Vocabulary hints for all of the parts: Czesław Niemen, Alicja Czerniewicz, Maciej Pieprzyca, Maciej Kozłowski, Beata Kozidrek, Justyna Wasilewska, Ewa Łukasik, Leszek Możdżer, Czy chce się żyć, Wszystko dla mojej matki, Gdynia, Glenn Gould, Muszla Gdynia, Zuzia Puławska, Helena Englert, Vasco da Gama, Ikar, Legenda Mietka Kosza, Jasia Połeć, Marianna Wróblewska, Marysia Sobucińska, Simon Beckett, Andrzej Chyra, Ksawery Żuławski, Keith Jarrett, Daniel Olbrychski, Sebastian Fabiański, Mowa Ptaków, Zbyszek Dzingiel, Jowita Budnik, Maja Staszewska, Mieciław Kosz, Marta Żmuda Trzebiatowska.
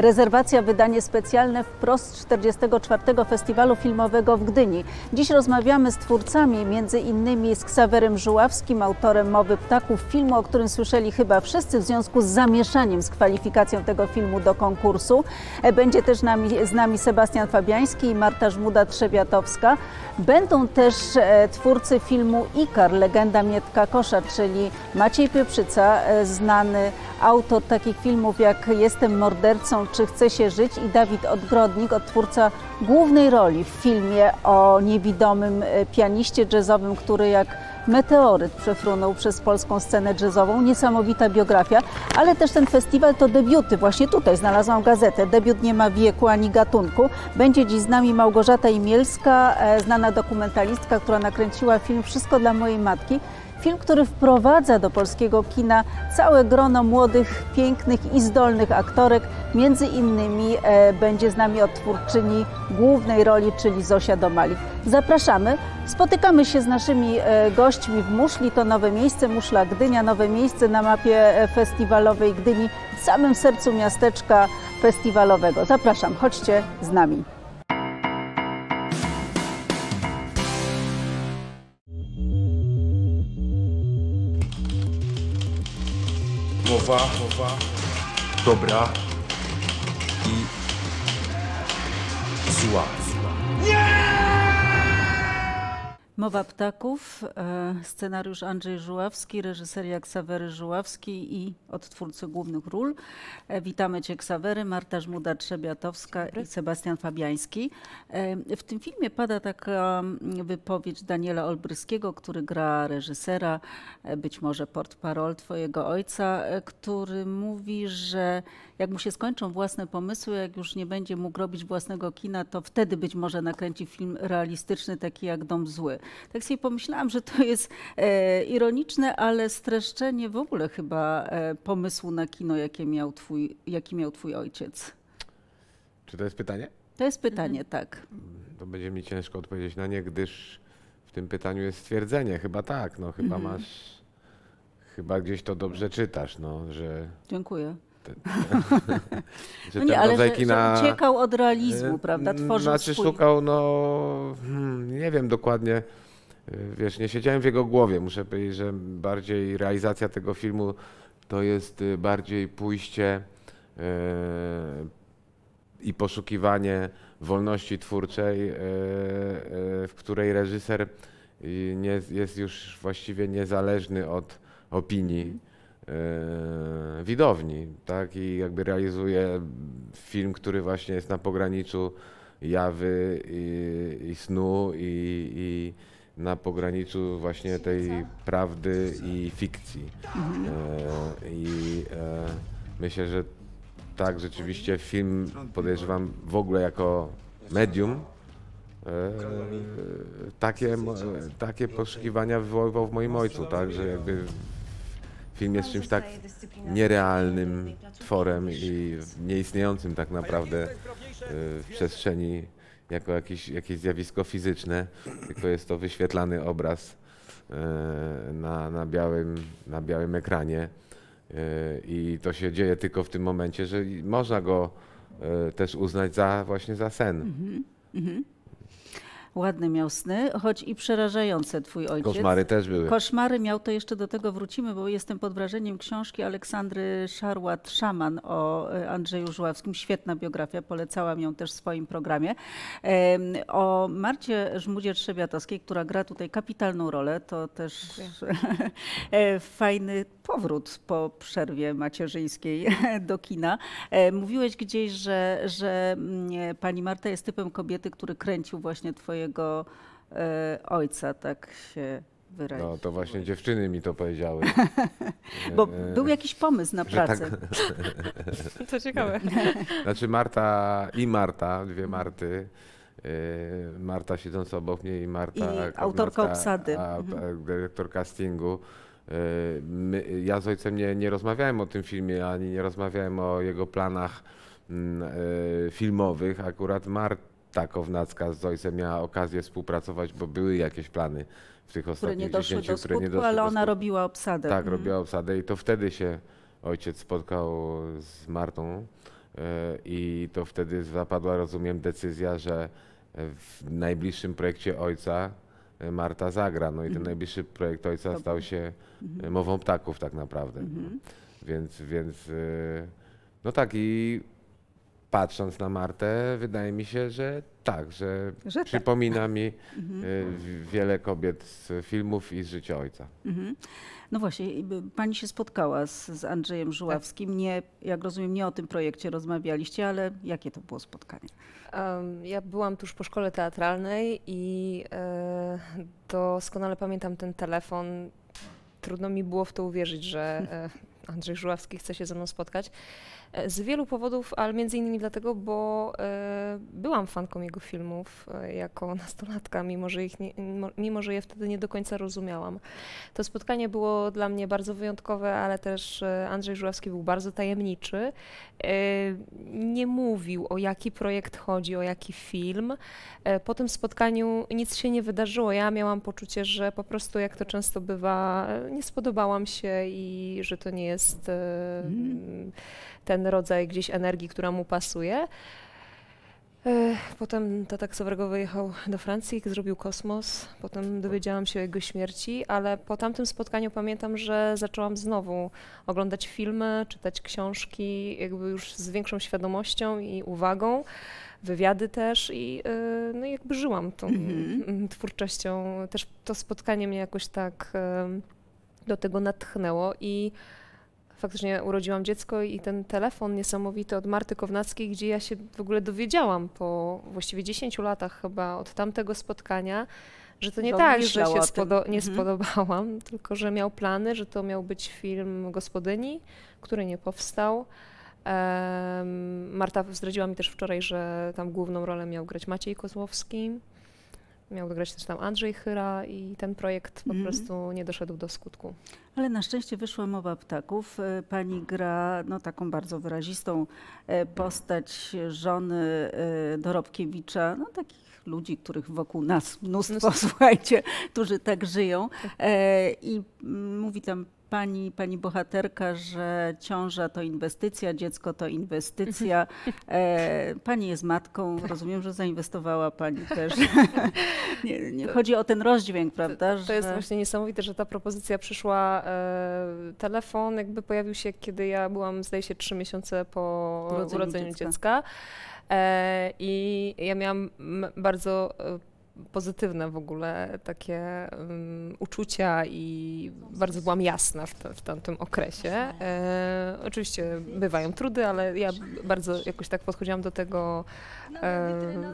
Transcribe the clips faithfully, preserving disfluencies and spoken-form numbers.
Rezerwacja, wydanie specjalne wprost czterdziestego czwartego Festiwalu Filmowego w Gdyni. Dziś rozmawiamy z twórcami, między innymi z Ksawerym Żuławskim, autorem Mowy Ptaków, filmu, o którym słyszeli chyba wszyscy w związku z zamieszaniem z kwalifikacją tego filmu do konkursu. Będzie też nami, z nami Sebastian Fabiański i Marta Żmuda Trzebiatowska. Będą też twórcy filmu Ikar, Legenda Mietka Kosza, czyli Maciej Pieprzyca, znany autor takich filmów jak Jestem mordercą, Czy chce się żyć, i Dawid Ogrodnik, odtwórca głównej roli w filmie o niewidomym pianiście jazzowym, który jak meteoryt przefrunął przez polską scenę jazzową. Niesamowita biografia, ale też ten festiwal to debiuty. Właśnie tutaj znalazłam gazetę. Debiut nie ma wieku ani gatunku. Będzie dziś z nami Małgorzata Imielska, znana dokumentalistka, która nakręciła film Wszystko dla mojej matki. Film, który wprowadza do polskiego kina całe grono młodych, pięknych i zdolnych aktorek. Między innymi e, będzie z nami odtwórczyni głównej roli, czyli Zofia Domalik. Zapraszamy. Spotykamy się z naszymi e, gośćmi w Muszli. To nowe miejsce, Muszla Gdynia, nowe miejsce na mapie festiwalowej Gdyni, w samym sercu miasteczka festiwalowego. Zapraszam, chodźcie z nami. Mowa, mowa, dobra i zła. Nie! Mowa Ptaków, scenariusz Andrzej Żuławski, reżyseria Ksawery Żuławski i odtwórcy głównych ról. Witamy Cię, Ksawery, Marta Żmuda Trzebiatowska i Sebastian Fabiański. W tym filmie pada taka wypowiedź Daniela Olbryskiego, który gra reżysera, być może portparol Twojego ojca, który mówi, że jak mu się skończą własne pomysły, jak już nie będzie mógł robić własnego kina, to wtedy być może nakręci film realistyczny, taki jak Dom Zły. Tak sobie pomyślałam, że to jest e, ironiczne, ale streszczenie w ogóle chyba e, pomysłu na kino, jakie miał twój, jaki miał twój ojciec. Czy to jest pytanie? To jest pytanie, mhm. tak. To będzie mi ciężko odpowiedzieć na nie, gdyż w tym pytaniu jest stwierdzenie. Chyba tak, no chyba mhm. masz, chyba gdzieś to dobrze czytasz, no, że... Dziękuję. Ten, no nie, ale że, kina, że uciekał od realizmu, prawda? Tworzył znaczy swój... szukał, no hmm, nie wiem dokładnie, wiesz, nie siedziałem w jego głowie. Muszę powiedzieć, że bardziej realizacja tego filmu to jest bardziej pójście yy, i poszukiwanie wolności twórczej, yy, yy, w której reżyser nie, jest już właściwie niezależny od opinii widowni, tak? I jakby realizuje film, który właśnie jest na pograniczu jawy i, i snu, i, i na pograniczu właśnie tej prawdy i fikcji. Mhm. E, I e, myślę, że tak, rzeczywiście film, podejrzewam, w ogóle jako medium, E, takie, takie poszukiwania wywoływał w moim ojcu, tak? Że jakby film jest czymś tak nierealnym tworem i nieistniejącym tak naprawdę w przestrzeni jako jakieś, jakieś zjawisko fizyczne, tylko jest to wyświetlany obraz na, na, białym, na białym ekranie i to się dzieje tylko w tym momencie, że można go też uznać za właśnie za sen. Mm-hmm, mm-hmm. Ładne miał sny, choć i przerażające twój ojciec. Koszmary też były. Koszmary miał, to jeszcze do tego wrócimy, bo jestem pod wrażeniem książki Aleksandry Szarłat-Szaman o Andrzeju Żuławskim. Świetna biografia, polecałam ją też w swoim programie. O Marcie Żmudzie Trzebiatowskiej, która gra tutaj kapitalną rolę. To też fajny powrót po przerwie macierzyńskiej do kina. Mówiłeś gdzieś, że, że pani Marta jest typem kobiety, który kręcił właśnie twoje Twojego e, ojca, tak się wyrazić. No to właśnie dziewczyny mi to powiedziały. Bo był jakiś pomysł na pracę. Tak. To ciekawe. Znaczy Marta i Marta, dwie Marty. Marta siedząca obok mnie i Marta I autorka obsady. A, mhm. dyrektor castingu. My, ja z ojcem nie, nie rozmawiałem o tym filmie, ani nie rozmawiałem o jego planach filmowych. Akurat Marta Marta Kownacka z ojcem miała okazję współpracować, bo były jakieś plany w tych ostatnich dziesięciu, które nie doszły do skutku, ale ona robiła obsadę. Tak, mm. robiła obsadę i to wtedy się ojciec spotkał z Martą I to wtedy zapadła, rozumiem, decyzja, że w najbliższym projekcie ojca Marta zagra. No i ten najbliższy projekt ojca stał się Mową Ptaków tak naprawdę. Mhm. Więc, więc no tak, i patrząc na Martę, wydaje mi się, że tak, że, że przypomina tak. mi wiele kobiet z filmów i z życia ojca. Mhm. No właśnie, pani się spotkała z, z Andrzejem Żuławskim. Nie, jak rozumiem, nie o tym projekcie rozmawialiście, ale jakie to było spotkanie? Ja byłam tuż po szkole teatralnej i doskonale pamiętam ten telefon. Trudno mi było w to uwierzyć, że Andrzej Żuławski chce się ze mną spotkać. Z wielu powodów, ale między innymi dlatego, bo byłam fanką jego filmów jako nastolatka, mimo że, ich nie, mimo że je wtedy nie do końca rozumiałam. To spotkanie było dla mnie bardzo wyjątkowe, ale też Andrzej Żuławski był bardzo tajemniczy. Nie mówił, o jaki projekt chodzi, o jaki film. Po tym spotkaniu nic się nie wydarzyło. Ja miałam poczucie, że po prostu, jak to często bywa, nie spodobałam się i że to nie jest ten rodzaj gdzieś energii, która mu pasuje. Potem tata Ksawerego wyjechał do Francji, zrobił Kosmos, potem dowiedziałam się o jego śmierci, ale po tamtym spotkaniu pamiętam, że zaczęłam znowu oglądać filmy, czytać książki, jakby już z większą świadomością i uwagą, wywiady też i no jakby żyłam tą mm-hmm. twórczością. Też to spotkanie mnie jakoś tak do tego natchnęło i faktycznie urodziłam dziecko i ten telefon niesamowity od Marty Kownackiej, gdzie ja się w ogóle dowiedziałam po właściwie dziesięciu latach chyba od tamtego spotkania, że to nie tak, że się spodo nie mhm. spodobałam, tylko że miał plany, że to miał być film Gospodyni, który nie powstał. Um, Marta zdradziła mi też wczoraj, że tam główną rolę miał grać Maciej Kozłowski. Miał grać też tam Andrzej Chyra i ten projekt po mm. prostu nie doszedł do skutku. Ale na szczęście wyszła Mowa Ptaków. Pani gra no, taką bardzo wyrazistą postać żony Dorobkiewicza, no, takich ludzi, których wokół nas mnóstwo, mnóstwo. Słuchajcie, którzy tak żyją. I mówi tam Pani, pani bohaterka, że ciąża to inwestycja, dziecko to inwestycja. E, pani jest matką, rozumiem, że zainwestowała pani też. nie, nie chodzi o ten rozdźwięk, prawda? To, to jest że... właśnie niesamowite, że ta propozycja przyszła. E, telefon jakby pojawił się, kiedy ja byłam, zdaje się, trzy miesiące po urodzeniu, urodzeniu dziecka. dziecka. E, I ja miałam bardzo pozytywne w ogóle takie um, uczucia i bardzo byłam jasna w, te, w tamtym okresie. E, oczywiście bywają trudy, ale ja bardzo jakoś tak podchodziłam do tego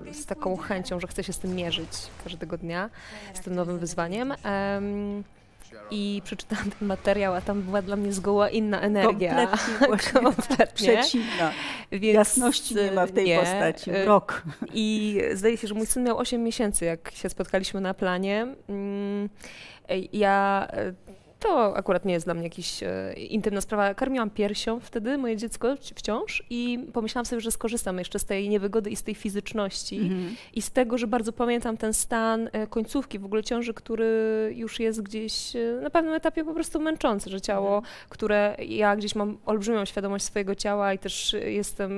e, z taką chęcią, że chcę się z tym mierzyć każdego dnia, z tym nowym wyzwaniem. E, I przeczytałam ten materiał, a tam była dla mnie zgoła inna energia. Kompletnie, Kompletnie. przeciwna. Więc jasności nie ma w tej nie. postaci. Rok. I zdaje się, że mój syn miał osiem miesięcy, jak się spotkaliśmy na planie. Ja... To akurat nie jest dla mnie jakaś e, intymna sprawa. Karmiłam piersią wtedy moje dziecko wciąż i pomyślałam sobie, że skorzystam jeszcze z tej niewygody i z tej fizyczności mm-hmm. i z tego, że bardzo pamiętam ten stan e, końcówki w ogóle ciąży, który już jest gdzieś e, na pewnym etapie po prostu męczący, że ciało, mm-hmm. które ja gdzieś mam olbrzymią świadomość swojego ciała i też jestem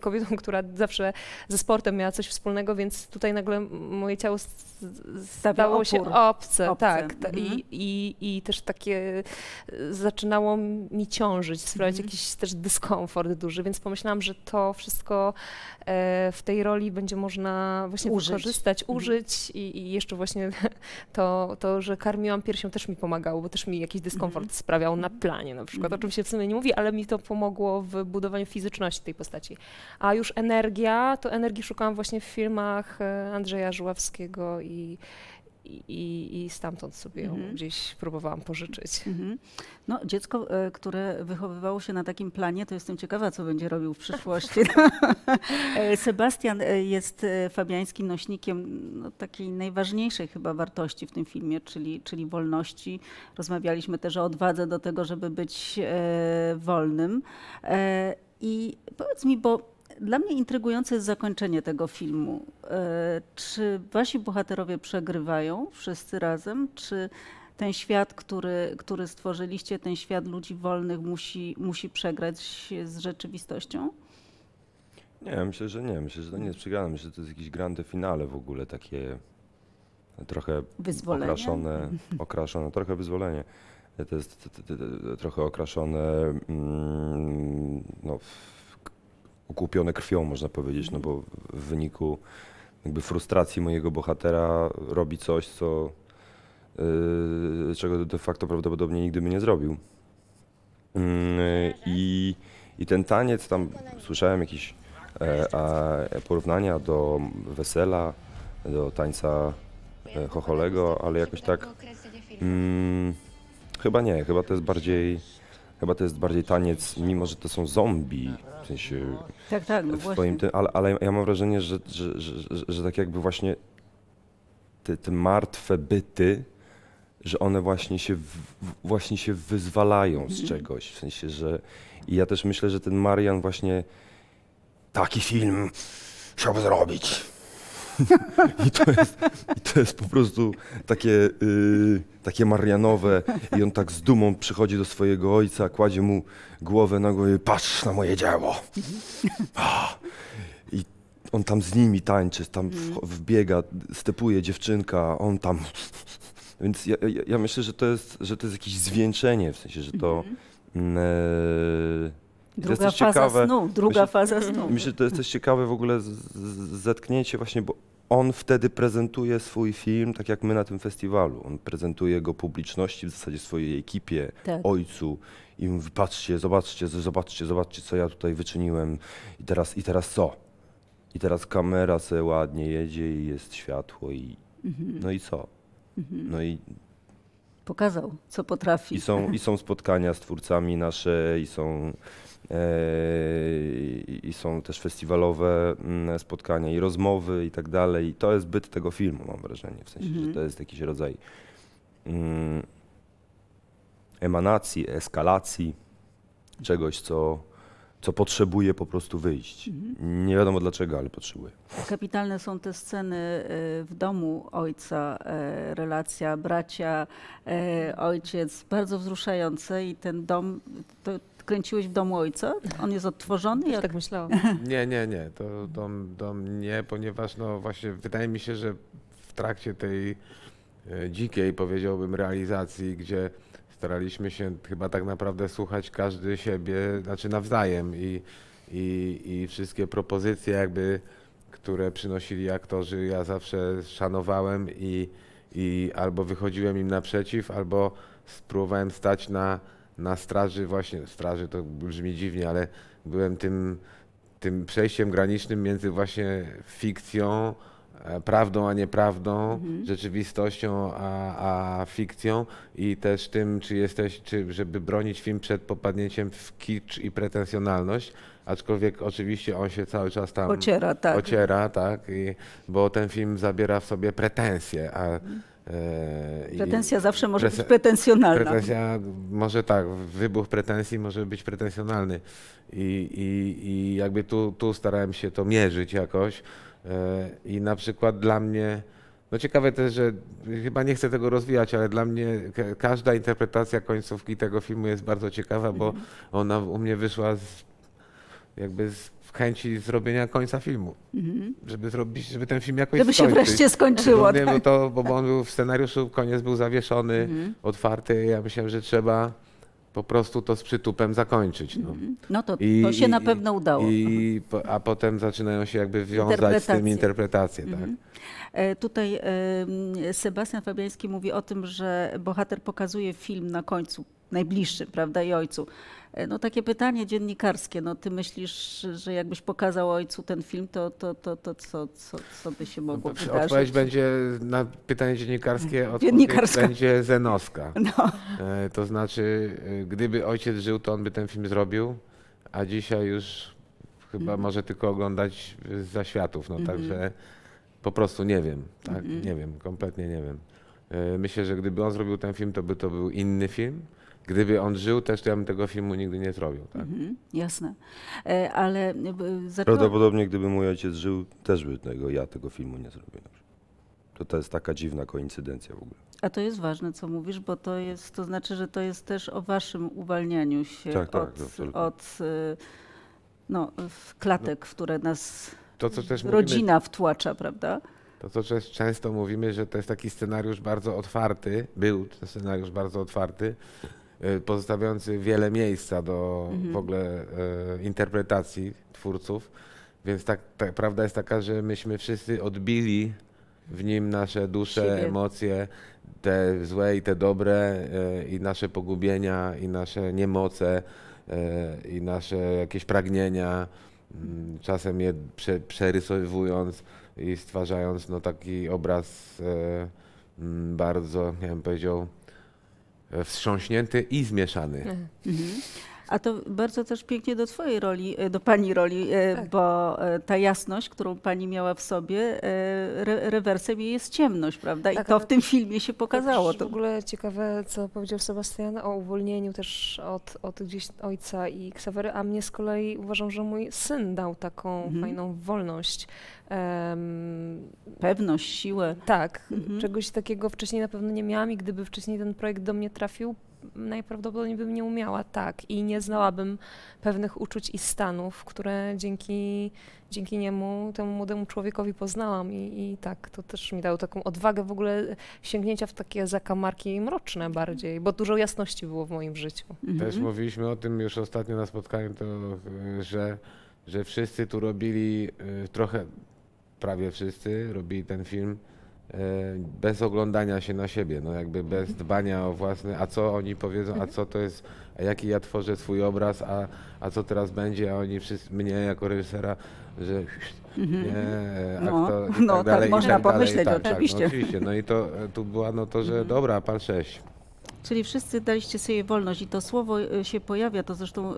kobietą, która zawsze ze sportem miała coś wspólnego, więc tutaj nagle moje ciało stało się obce. obce. Tak, ta, mm-hmm. i, i, i też takie zaczynało mi ciążyć, sprawiać mm. jakiś też dyskomfort duży, więc pomyślałam, że to wszystko e, w tej roli będzie można właśnie użyć. wykorzystać, użyć mm. i, i jeszcze właśnie to, to, że karmiłam piersią też mi pomagało, bo też mi jakiś dyskomfort mm. sprawiał mm. na planie na przykład, mm. o czym się w sumie nie mówi, ale mi to pomogło w budowaniu fizyczności tej postaci. A już energia, to energii szukałam właśnie w filmach Andrzeja Żuławskiego i I, i stamtąd sobie ją mhm. gdzieś próbowałam pożyczyć. Mhm. No, dziecko, które wychowywało się na takim planie, to jestem ciekawa, co będzie robił w przyszłości. Sebastian jest Fabiańskim nośnikiem no, takiej najważniejszej chyba wartości w tym filmie, czyli, czyli wolności. Rozmawialiśmy też o odwadze do tego, żeby być e, wolnym. E, I powiedz mi, bo dla mnie intrygujące jest zakończenie tego filmu. Czy wasi bohaterowie przegrywają wszyscy razem? Czy ten świat, który, który stworzyliście, ten świat ludzi wolnych musi, musi przegrać z rzeczywistością? Nie, myślę, że nie. Myślę, że to nie jest przegrane. Myślę, że to jest jakiś grande finale w ogóle, takie trochę okraszone, okraszone, trochę wyzwolenie. To jest to, to, to, to, trochę okraszone, mm, no, okupione krwią, można powiedzieć, no bo w wyniku jakby frustracji mojego bohatera robi coś, co, yy, czego de facto prawdopodobnie nigdy by nie zrobił. Yy, i, I ten taniec, tam słyszałem jakieś e, a, porównania do wesela, do tańca e, chocholego, ale jakoś tak... Mm, Chyba nie, chyba to jest bardziej, chyba to jest bardziej taniec, mimo że to są zombie, w sensie tak, tak, no w swoim tym, ale, ale ja mam wrażenie, że, że, że, że, że tak jakby właśnie te, te martwe byty, że one właśnie się, w, właśnie się wyzwalają z czegoś, w sensie, że i ja też myślę, że ten Marian właśnie taki film chciałby zrobić. I to, jest, I to jest po prostu takie, yy, takie marianowe i on tak z dumą przychodzi do swojego ojca, kładzie mu głowę na głowę i patrz na moje dzieło. Ah. I on tam z nimi tańczy, tam wbiega, stepuje dziewczynka, on tam... Więc ja, ja, ja myślę, że to, jest, że to jest jakieś zwieńczenie, w sensie, że to... Yy, Druga faza ciekawe. snu, druga myślę, faza snu. Myślę, że to jest też ciekawe w ogóle z, z, zetknięcie właśnie, bo on wtedy prezentuje swój film, tak jak my na tym festiwalu. On prezentuje go publiczności, w zasadzie swojej ekipie, tak. ojcu i mówi, patrzcie, zobaczcie, zobaczcie, zobaczcie, co ja tutaj wyczyniłem i teraz, i teraz co? I teraz kamera se ładnie jedzie i jest światło i mhm. no i co? Mhm. No i... Pokazał, co potrafi. I są, i są spotkania z twórcami nasze i są... I są też festiwalowe spotkania i rozmowy i tak dalej. I to jest byt tego filmu, mam wrażenie, w sensie, mm-hmm. że to jest jakiś rodzaj mm, emanacji, eskalacji, czegoś, co, co potrzebuje po prostu wyjść. Mm-hmm. Nie wiadomo dlaczego, ale potrzebuje. Kapitalne są te sceny w domu ojca, relacja bracia, ojciec, bardzo wzruszające i ten dom... To, kręciłeś w domu ojca? On jest odtworzony? Ja tak myślałam. Nie, nie, nie. To dom, dom nie, ponieważ no właśnie wydaje mi się, że w trakcie tej dzikiej, powiedziałbym, realizacji, gdzie staraliśmy się chyba tak naprawdę słuchać każdy siebie, znaczy nawzajem i, i, i wszystkie propozycje jakby, które przynosili aktorzy, ja zawsze szanowałem i, i albo wychodziłem im naprzeciw, albo spróbowałem stać na na straży właśnie, straży to brzmi dziwnie, ale byłem tym, tym przejściem granicznym między właśnie fikcją, prawdą a nieprawdą, mhm. rzeczywistością a, a fikcją i też tym, czy jesteś, czy, żeby bronić film przed popadnięciem w kicz i pretensjonalność, aczkolwiek oczywiście on się cały czas tam ociera, tak, ociera, tak i, bo ten film zabiera w sobie pretensje, a mhm. Pretensja zawsze może być pretensjonalna. Pretensja może tak, wybuch pretensji może być pretensjonalny i, i, i jakby tu, tu starałem się to mierzyć jakoś i na przykład dla mnie, no ciekawe też, że chyba nie chcę tego rozwijać, ale dla mnie każda interpretacja końcówki tego filmu jest bardzo ciekawa, bo ona u mnie wyszła z, jakby z chęci zrobienia końca filmu, mm-hmm. żeby zrobić, żeby ten film jakoś żeby skończyć. Żeby się wreszcie skończyło. No, tak. to, bo on był w scenariuszu, koniec był zawieszony, mm-hmm. otwarty. Ja myślałem, że trzeba po prostu to z przytupem zakończyć. No, mm-hmm. no to, I, to się i, na pewno udało. I, po, a potem zaczynają się jakby wiązać z tym interpretacje. Mm-hmm. Tak? E, tutaj e, Sebastian Fabiański mówi o tym, że bohater pokazuje film na końcu, najbliższy, prawda, i ojcu. No takie pytanie dziennikarskie, no ty myślisz, że jakbyś pokazał ojcu ten film, to, to, to, to co, co, co by się mogło no, wydarzyć? Odpowiedź będzie na pytanie dziennikarskie, odpowiedź będzie zenowska. No. To znaczy, gdyby ojciec żył, to on by ten film zrobił, a dzisiaj już chyba mm. może tylko oglądać za światów, no mm-hmm. także po prostu nie wiem, tak? mm-hmm. nie wiem, kompletnie nie wiem. Myślę, że gdyby on zrobił ten film, to by to był inny film. Gdyby on żył też, to ja bym tego filmu nigdy nie zrobił. Tak? Mhm, jasne, e, ale... Zaczęła... Prawdopodobnie gdyby mój ojciec żył, też by tego, ja tego filmu nie zrobił. To, to jest taka dziwna koincydencja w ogóle. A to jest ważne, co mówisz, bo to jest, to znaczy, że to jest też o waszym uwalnianiu się tak, od, tak, od no, w klatek, no, w które nas to, co też rodzina mówimy, wtłacza, prawda? To, co też często mówimy, że to jest taki scenariusz bardzo otwarty, był to scenariusz bardzo otwarty, pozostawiający wiele miejsca do mhm. w ogóle e, interpretacji twórców. Więc tak, tak, prawda jest taka, że myśmy wszyscy odbili w nim nasze dusze, siebie, emocje, te złe i te dobre, e, i nasze pogubienia, i nasze niemoce, e, i nasze jakieś pragnienia, m, czasem je prze, przerysowując i stwarzając no, taki obraz e, m, bardzo, jak bym powiedział, wstrząśnięty i zmieszany. Mhm. Mhm. A to bardzo też pięknie do twojej roli, do pani roli, tak, bo ta jasność, którą pani miała w sobie, re rewersem jej jest ciemność, prawda? Tak, I to w tym filmie się pokazało. To w ogóle ciekawe, co powiedział Sebastian o uwolnieniu też od, od gdzieś ojca i Ksawery, a mnie z kolei uważam, że mój syn dał taką mhm. fajną wolność. Um, Pewność, siłę. Tak, mhm. czegoś takiego wcześniej na pewno nie miałam i gdyby wcześniej ten projekt do mnie trafił, najprawdopodobniej bym nie umiała tak i nie znałabym pewnych uczuć i stanów, które dzięki, dzięki niemu, temu młodemu człowiekowi poznałam i, i tak, to też mi dało taką odwagę w ogóle sięgnięcia w takie zakamarki mroczne bardziej, bo dużo jasności było w moim życiu. Mhm. Też mówiliśmy o tym już ostatnio na spotkaniu, to, że, że wszyscy tu robili trochę, prawie wszyscy robili ten film bez oglądania się na siebie, no jakby bez dbania o własne, a co oni powiedzą, a co to jest, a jaki ja tworzę swój obraz, a, a co teraz będzie, a oni wszyscy, mnie jako reżysera, że nie, aktor, no, i tak dalej, no, można pomyśleć, oczywiście. Oczywiście, no i to tu była, no to, że dobra, pan sześć. Czyli wszyscy daliście sobie wolność i to słowo się pojawia, to zresztą y,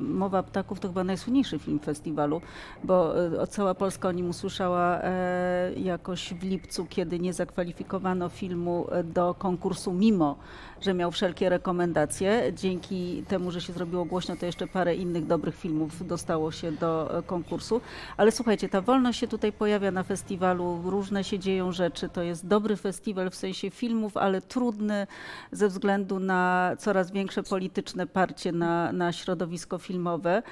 Mowa Ptaków to chyba najsłynniejszy film festiwalu, bo y, cała Polska o nim usłyszała y, jakoś w lipcu, kiedy nie zakwalifikowano filmu do konkursu, mimo że miał wszelkie rekomendacje. Dzięki temu, że się zrobiło głośno, to jeszcze parę innych dobrych filmów dostało się do konkursu. Ale słuchajcie, ta wolność się tutaj pojawia na festiwalu, różne się dzieją rzeczy, to jest dobry festiwal w sensie filmów, ale trudny ze względu względu na coraz większe polityczne parcie na, na środowisko filmowe.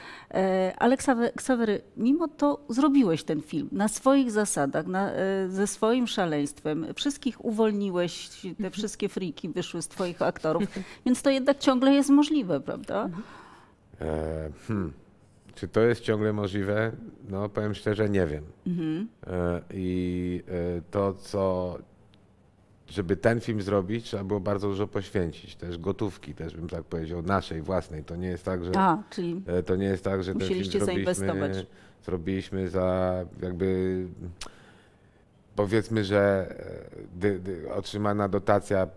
Ale Ksawery, mimo to zrobiłeś ten film na swoich zasadach, na, ze swoim szaleństwem. Wszystkich uwolniłeś, te wszystkie friki wyszły z twoich aktorów, więc to jednak ciągle jest możliwe, prawda? E, hmm. Czy to jest ciągle możliwe? No powiem szczerze, nie wiem. Mhm. E, I e, to, co... Żeby ten film zrobić, trzeba było bardzo dużo poświęcić, też gotówki, też bym tak powiedział, naszej własnej. To nie jest tak, że A, czyli to nie jest tak, że ten film zrobiliśmy, zrobiliśmy za jakby powiedzmy, że dy, dy, otrzymana dotacja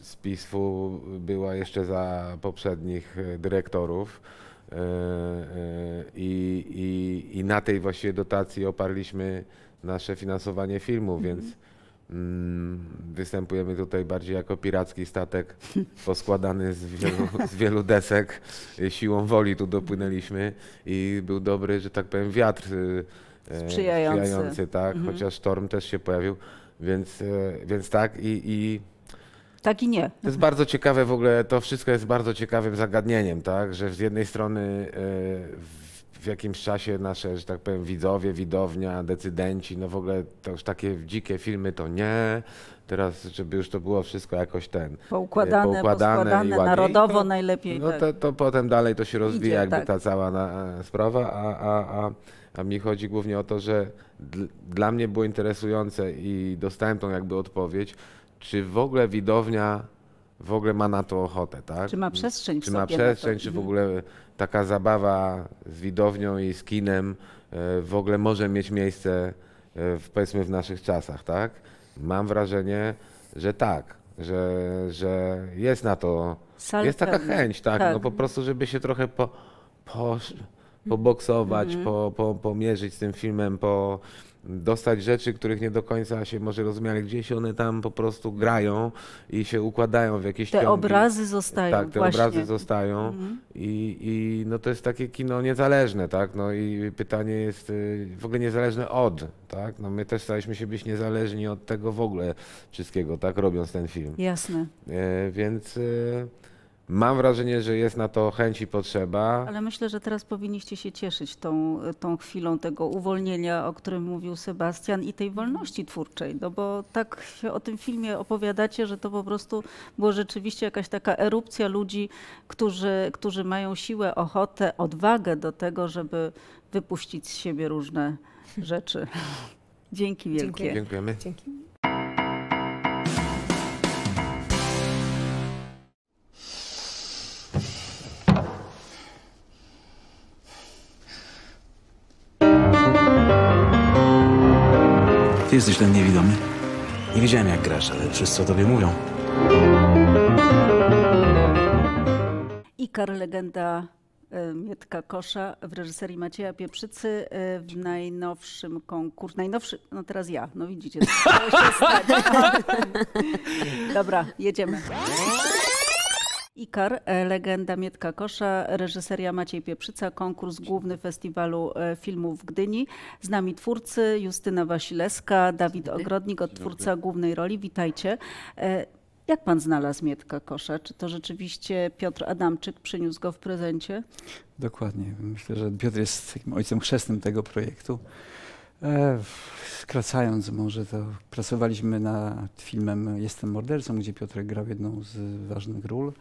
z PiS-u była jeszcze za poprzednich dyrektorów. I, i, i na tej właściwie dotacji oparliśmy nasze finansowanie filmu, mhm. więc występujemy tutaj bardziej jako piracki statek poskładany z wielu, z wielu desek. Siłą woli tu dopłynęliśmy i był dobry, że tak powiem, wiatr sprzyjający, sprzyjający tak? Mhm. Chociaż sztorm też się pojawił, więc, więc tak i, i tak i nie. To jest bardzo ciekawe w ogóle, to wszystko jest bardzo ciekawym zagadnieniem, tak? Że z jednej strony w jakimś czasie nasze, że tak powiem, widzowie, widownia, decydenci, no w ogóle to już takie dzikie filmy to nie. Teraz, żeby już to było wszystko jakoś ten... Poukładane, poukładane poskładane, i ładnie, narodowo to, najlepiej. No tak. to, to potem dalej to się rozwija idzie, jakby tak. ta cała na, sprawa, a, a, a, a mi chodzi głównie o to, że dl, dla mnie było interesujące i dostałem tą jakby odpowiedź, czy w ogóle widownia w ogóle ma na to ochotę, tak? Czy ma przestrzeń w Czy sobie ma przestrzeń, czy w ogóle taka zabawa z widownią i z kinem w ogóle może mieć miejsce, w, powiedzmy, w naszych czasach, tak? Mam wrażenie, że tak, że, że jest na to, Sal jest taka pewnie. chęć, tak? tak? No po prostu, żeby się trochę po, po, poboksować, mhm. po, po, pomierzyć z tym filmem, po... dostać rzeczy, których nie do końca się może rozumieli, gdzieś one tam po prostu grają i się układają w jakieś te ciągi. Obrazy zostają. Tak, te właśnie. obrazy zostają mhm. i, i no to jest takie kino niezależne, tak? No i pytanie jest w ogóle niezależne od, tak? No my też staliśmy się być niezależni od tego w ogóle wszystkiego, tak? Robiąc ten film. Jasne. E, więc e, Mam wrażenie, że jest na to chęć i potrzeba. Ale myślę, że teraz powinniście się cieszyć tą, tą chwilą tego uwolnienia, o którym mówił Sebastian, i tej wolności twórczej, no bo tak się o tym filmie opowiadacie, że to po prostu była rzeczywiście jakaś taka erupcja ludzi, którzy, którzy mają siłę, ochotę, odwagę do tego, żeby wypuścić z siebie różne rzeczy. Dzięki wielkie. Dziękujemy. Dzięki. Ty jesteś ten niewidomy? Nie wiedziałem, jak grasz, ale wszyscy o tobie mówią. Ikar, legenda Mietka Kosza w reżyserii Macieja Pieprzycy w najnowszym konkursie. Najnowszy, no teraz ja, no widzicie. To się stać. Dobra, jedziemy. Ikar, legenda Mietka Kosza, reżyseria Maciej Pieprzyca, konkurs główny Festiwalu Filmów w Gdyni. Z nami twórcy Justyna Wasilewska, Dawid Ogrodnik, odtwórca głównej roli. Witajcie. Jak pan znalazł Mietka Kosza? Czy to rzeczywiście Piotr Adamczyk przyniósł go w prezencie? Dokładnie. Myślę, że Piotr jest takim ojcem chrzestnym tego projektu. Skracając może, to pracowaliśmy nad filmem Jestem mordercą, gdzie Piotrek grał jedną z ważnych ról.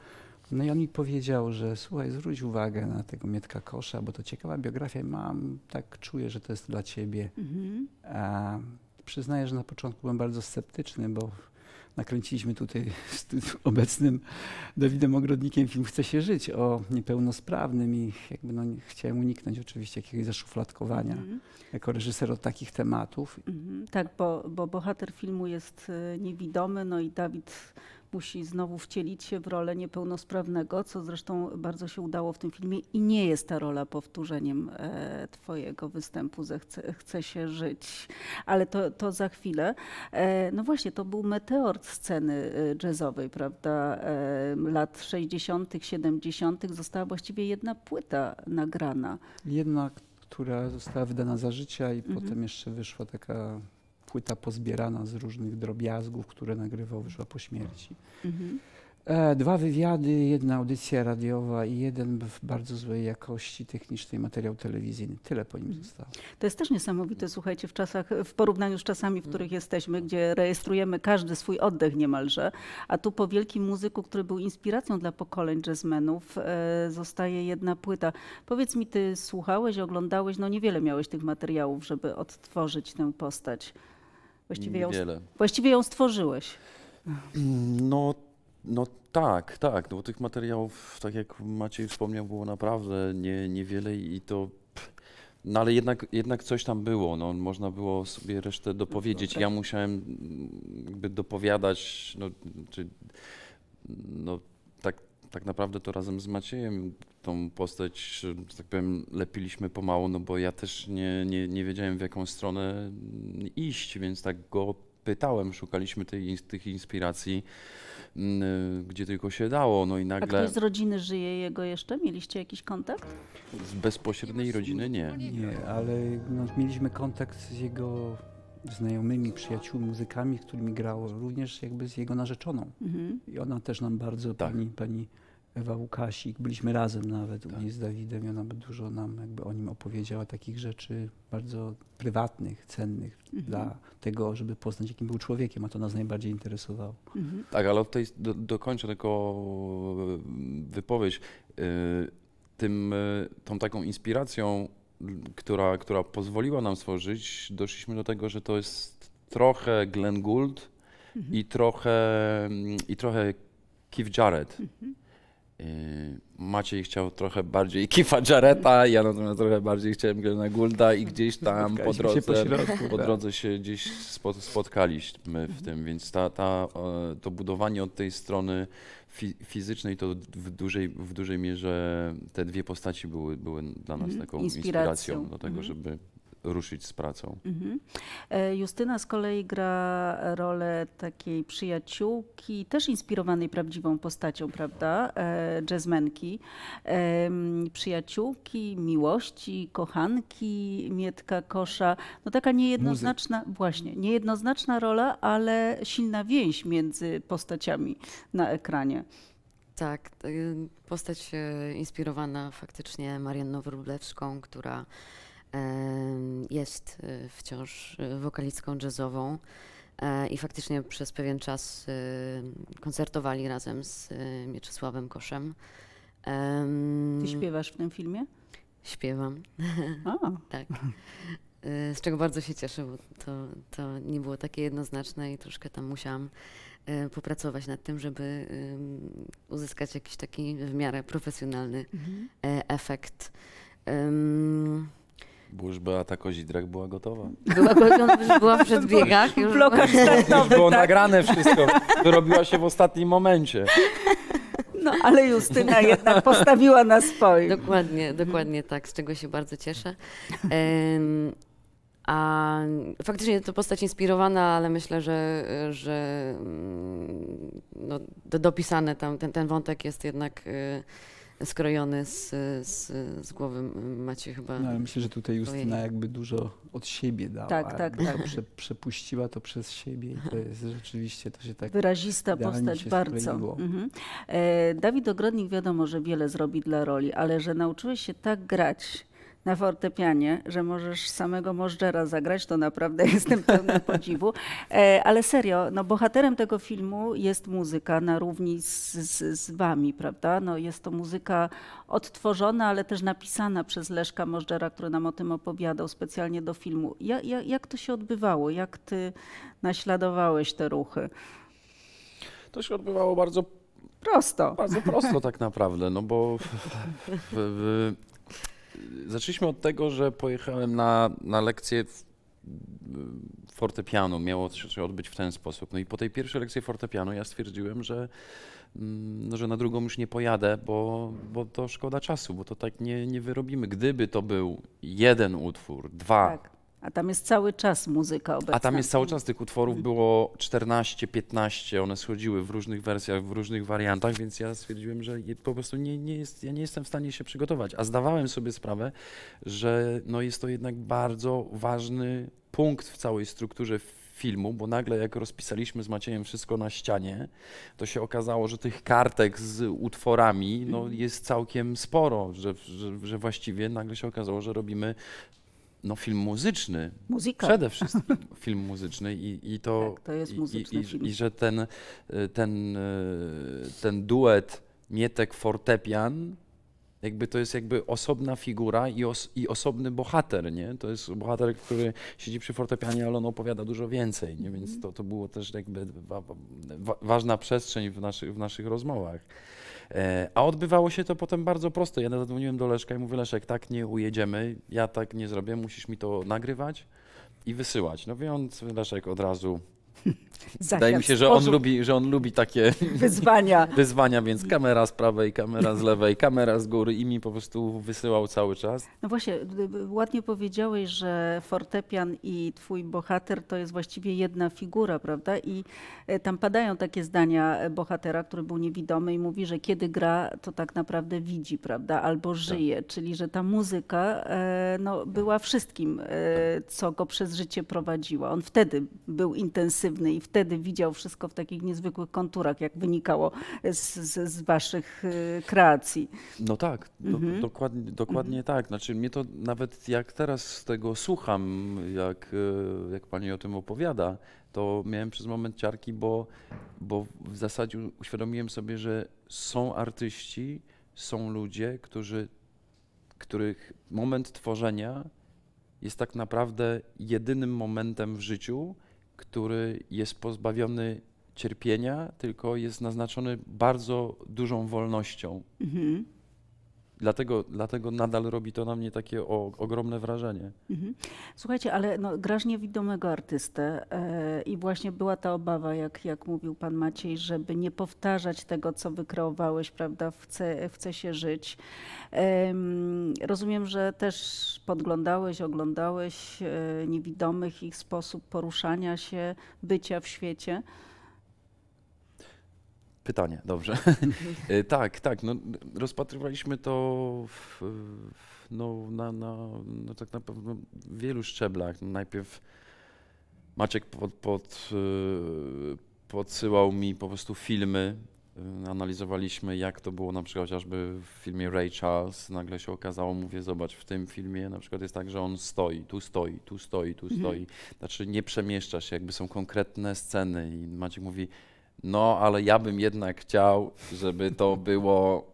No i on mi powiedział, że słuchaj, zwróć uwagę na tego Mietka Kosza, bo to ciekawa biografia i mam, tak czuję, że to jest dla ciebie. Mhm. A przyznaję, że na początku byłem bardzo sceptyczny, bo nakręciliśmy tutaj z obecnym Dawidem Ogrodnikiem film Chce się żyć o niepełnosprawnym i jakby no, chciałem uniknąć oczywiście jakiegoś zaszufladkowania mm. jako reżyser od takich tematów. Mm-hmm. Tak, bo, bo bohater filmu jest niewidomy, no i Dawid musi znowu wcielić się w rolę niepełnosprawnego, co zresztą bardzo się udało w tym filmie i nie jest ta rola powtórzeniem e, twojego występu ze Chce, Chce się żyć, ale to, to za chwilę. E, no właśnie, to był meteor sceny jazzowej, prawda? E, lat sześćdziesiątych, siedemdziesiątych została właściwie jedna płyta nagrana. Jedna, która została wydana za życia i mhm. potem jeszcze wyszła taka płyta pozbierana z różnych drobiazgów, które nagrywał, wyszła po śmierci. Mhm. E, dwa wywiady, jedna audycja radiowa i jeden w bardzo złej jakości technicznej materiał telewizyjny. Tyle po nim mhm. zostało. To jest też niesamowite, słuchajcie, w czasach, w porównaniu z czasami, w których jesteśmy, gdzie rejestrujemy każdy swój oddech niemalże, a tu po wielkim muzyku, który był inspiracją dla pokoleń jazzmenów, e, zostaje jedna płyta. Powiedz mi, ty słuchałeś, oglądałeś, no niewiele miałeś tych materiałów, żeby odtworzyć tę postać. Właściwie ją, właściwie ją stworzyłeś. No, no tak, tak. No, bo tych materiałów, tak jak Maciej wspomniał, było naprawdę nie, niewiele i to... No ale jednak, jednak coś tam było. No, można było sobie resztę dopowiedzieć. Ja musiałem jakby dopowiadać, no, czy, no tak, tak naprawdę to razem z Maciejem tą postać, że tak powiem, lepiliśmy pomału, no bo ja też nie, nie, nie wiedziałem, w jaką stronę iść, więc tak go pytałem, szukaliśmy tej, tych inspiracji, gdzie tylko się dało, no i nagle... A ktoś z rodziny żyje jego jeszcze? Mieliście jakiś kontakt? Z bezpośredniej rodziny nie. Nie, ale no, mieliśmy kontakt z jego znajomymi, przyjaciółmi, muzykami, którymi grał, również jakby z jego narzeczoną. Mhm. I ona też nam bardzo, tak. pani... pani Ewa Łukasik, byliśmy razem nawet tak. u niej z Dawidem i ona by dużo nam jakby o nim opowiedziała, takich rzeczy bardzo prywatnych, cennych mhm. dla tego, żeby poznać, jakim był człowiekiem, a to nas najbardziej interesowało. Mhm. Tak, ale tutaj do, dokończę tylko wypowiedź. Tym, tą taką inspiracją, która, która pozwoliła nam stworzyć, doszliśmy do tego, że to jest trochę Glenn Gould mhm. i trochę, i trochę Keith Jarrett. Mhm. Maciej chciał trochę bardziej Keitha Jarretta, ja natomiast trochę bardziej chciałem Glenna Goulda i gdzieś tam po drodze się, po środku, po drodze się gdzieś spotkaliśmy w tym, więc ta, ta, to budowanie od tej strony fizycznej to w dużej, w dużej mierze te dwie postaci były, były dla nas taką inspiracją, inspiracją do tego, żeby ruszyć z pracą. Mhm. Justyna z kolei gra rolę takiej przyjaciółki, też inspirowanej prawdziwą postacią, prawda? E, jazzmenki. E, przyjaciółki, miłości, kochanki Mietka Kosza. No taka niejednoznaczna, Muzyk. właśnie, niejednoznaczna rola, ale silna więź między postaciami na ekranie. Tak, postać inspirowana faktycznie Marianną Wróblewską, która jest wciąż wokalistką jazzową i faktycznie przez pewien czas koncertowali razem z Mieczysławem Koszem. Ty śpiewasz w tym filmie? Śpiewam. A. Tak. Z czego bardzo się cieszę, bo to, to nie było takie jednoznaczne i troszkę tam musiałam popracować nad tym, żeby uzyskać jakiś taki w miarę profesjonalny mhm. efekt. Um, Bo już Beata Kozidrek była gotowa. Była, była, była w przedbiegach. Już blokad startowy, już było tak. nagrane wszystko. Wyrobiła się w ostatnim momencie. No, ale Justyna jednak postawiła na swoim. Dokładnie, dokładnie tak, z czego się bardzo cieszę. Um, a faktycznie to postać inspirowana, ale myślę, że, że no, dopisane tam, ten, ten wątek jest jednak y, skrojony z, z, z głowy Maciej chyba. No, ale myślę, że tutaj Justyna jakby dużo od siebie dała. Tak, tak, tak. Prze, przepuściła to przez siebie i to jest rzeczywiście, to się tak... Wyrazista postać bardzo. Mhm. E, Dawid Ogrodnik wiadomo, że wiele zrobi dla roli, ale że nauczyłeś się tak grać na fortepianie, że możesz samego Możdżera zagrać, to naprawdę jestem pełna podziwu. Ale serio, no bohaterem tego filmu jest muzyka na równi z, z, z wami, prawda? No jest to muzyka odtworzona, ale też napisana przez Leszka Możdżera, który nam o tym opowiadał specjalnie do filmu. Ja, ja, jak to się odbywało? Jak ty naśladowałeś te ruchy? To się odbywało bardzo prosto. Bardzo prosto tak naprawdę, no bo... W, w, zaczęliśmy od tego, że pojechałem na, na lekcję fortepianu. Miało się odbyć w ten sposób. No i po tej pierwszej lekcji fortepianu ja stwierdziłem, że, no, że na drugą już nie pojadę, bo, bo to szkoda czasu, bo to tak nie, nie wyrobimy. Gdyby to był jeden utwór, dwa. Tak. A tam jest cały czas muzyka obecna. A tam jest cały czas, tych utworów było czternaście, piętnaście, one schodziły w różnych wersjach, w różnych wariantach, więc ja stwierdziłem, że po prostu nie, nie jest, ja nie jestem w stanie się przygotować. A zdawałem sobie sprawę, że no jest to jednak bardzo ważny punkt w całej strukturze filmu, bo nagle jak rozpisaliśmy z Maciejem wszystko na ścianie, to się okazało, że tych kartek z utworami no jest całkiem sporo, że, że, że właściwie nagle się okazało, że robimy no film muzyczny, Musical. Przede wszystkim film muzyczny i, i to, tak, to jest muzyczny i, i, film. I że ten, ten, ten duet Mietek-Fortepian jakby to jest jakby osobna figura i, os, i osobny bohater, nie? To jest bohater, który siedzi przy fortepianie, ale on opowiada dużo więcej, nie? Więc to, to było też jakby wa, wa, ważna przestrzeń w naszych, w naszych rozmowach. A odbywało się to potem bardzo prosto. Ja zadzwoniłem do Leszka i mówię, Leszek, tak nie ujedziemy, ja tak nie zrobię, musisz mi to nagrywać i wysyłać. No więc Leszek od razu, wydaje mi się, że on lubi, że on lubi takie wyzwania. wyzwania, więc kamera z prawej, kamera z lewej, kamera z góry i mi po prostu wysyłał cały czas. No właśnie, ładnie powiedziałeś, że fortepian i twój bohater to jest właściwie jedna figura, prawda? I tam padają takie zdania bohatera, który był niewidomy i mówi, że kiedy gra, to tak naprawdę widzi, prawda? Albo żyje, tak. Czyli że ta muzyka no, była wszystkim, co go przez życie prowadziła. On wtedy był intensywny i wtedy widział wszystko w takich niezwykłych konturach, jak wynikało z, z, z waszych kreacji. No tak, do, mhm. dokładnie, dokładnie mhm. tak. Znaczy mnie to nawet jak teraz tego słucham, jak, jak pani o tym opowiada, to miałem przez moment ciarki, bo, bo w zasadzie uświadomiłem sobie, że są artyści, są ludzie, którzy, których moment tworzenia jest tak naprawdę jedynym momentem w życiu, który jest pozbawiony cierpienia, tylko jest naznaczony bardzo dużą wolnością. Mhm. Dlatego, dlatego nadal robi to na mnie takie o, ogromne wrażenie. Mhm. Słuchajcie, ale no, grasz niewidomego artystę e, i właśnie była ta obawa, jak, jak mówił pan Maciej, żeby nie powtarzać tego, co wykreowałeś, prawda, w Chce, w Chce się żyć. E, rozumiem, że też podglądałeś, oglądałeś e, niewidomych, ich sposób poruszania się, bycia w świecie. Pytanie, dobrze. tak, tak. No, rozpatrywaliśmy to w, no, na, na, no, tak na pewno w wielu szczeblach. Najpierw Maciek pod, pod, podsyłał mi po prostu filmy analizowaliśmy, jak to było na przykład chociażby w filmie Ray Charles. Nagle się okazało, mówię, zobacz, w tym filmie na przykład jest tak, że on stoi, tu stoi, tu stoi, tu stoi. Mhm. Znaczy nie przemieszcza się, jakby są konkretne sceny i Maciek mówi, no ale ja bym jednak chciał, żeby to było,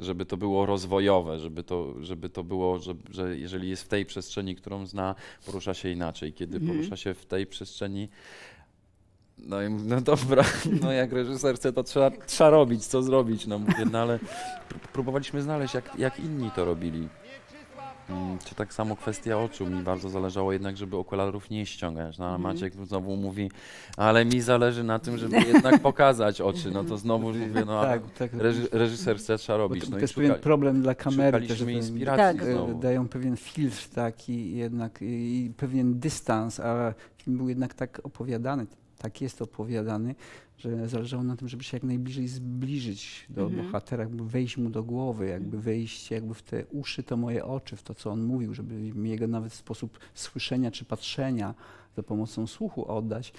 żeby to było rozwojowe, żeby to, żeby to było, że, że jeżeli jest w tej przestrzeni, którą zna, porusza się inaczej. Kiedy mhm. porusza się w tej przestrzeni, no i mówię, no dobra, no jak reżyser chce, to trzeba, trzeba robić, co zrobić, no mówię, no ale próbowaliśmy znaleźć, jak, jak inni to robili. Czy tak samo kwestia oczu, mi bardzo zależało jednak, żeby okularów nie ściągać, no, a Maciek znowu mówi, ale mi zależy na tym, żeby jednak pokazać oczy, no to znowu mówię, no tak, tak, reż reżyser chce, trzeba robić. To, no to jest pewien problem dla kamery, też, inspiracji tak, znowu. Dają pewien filtr taki jednak i pewien dystans, a film był jednak tak opowiadany. Tak jest opowiadany, że zależało na tym, żeby się jak najbliżej zbliżyć do mhm. bohatera, jakby wejść mu do głowy, jakby wejść jakby w te uszy, to moje oczy, w to, co on mówił, żeby jego nawet sposób słyszenia czy patrzenia za pomocą słuchu oddać.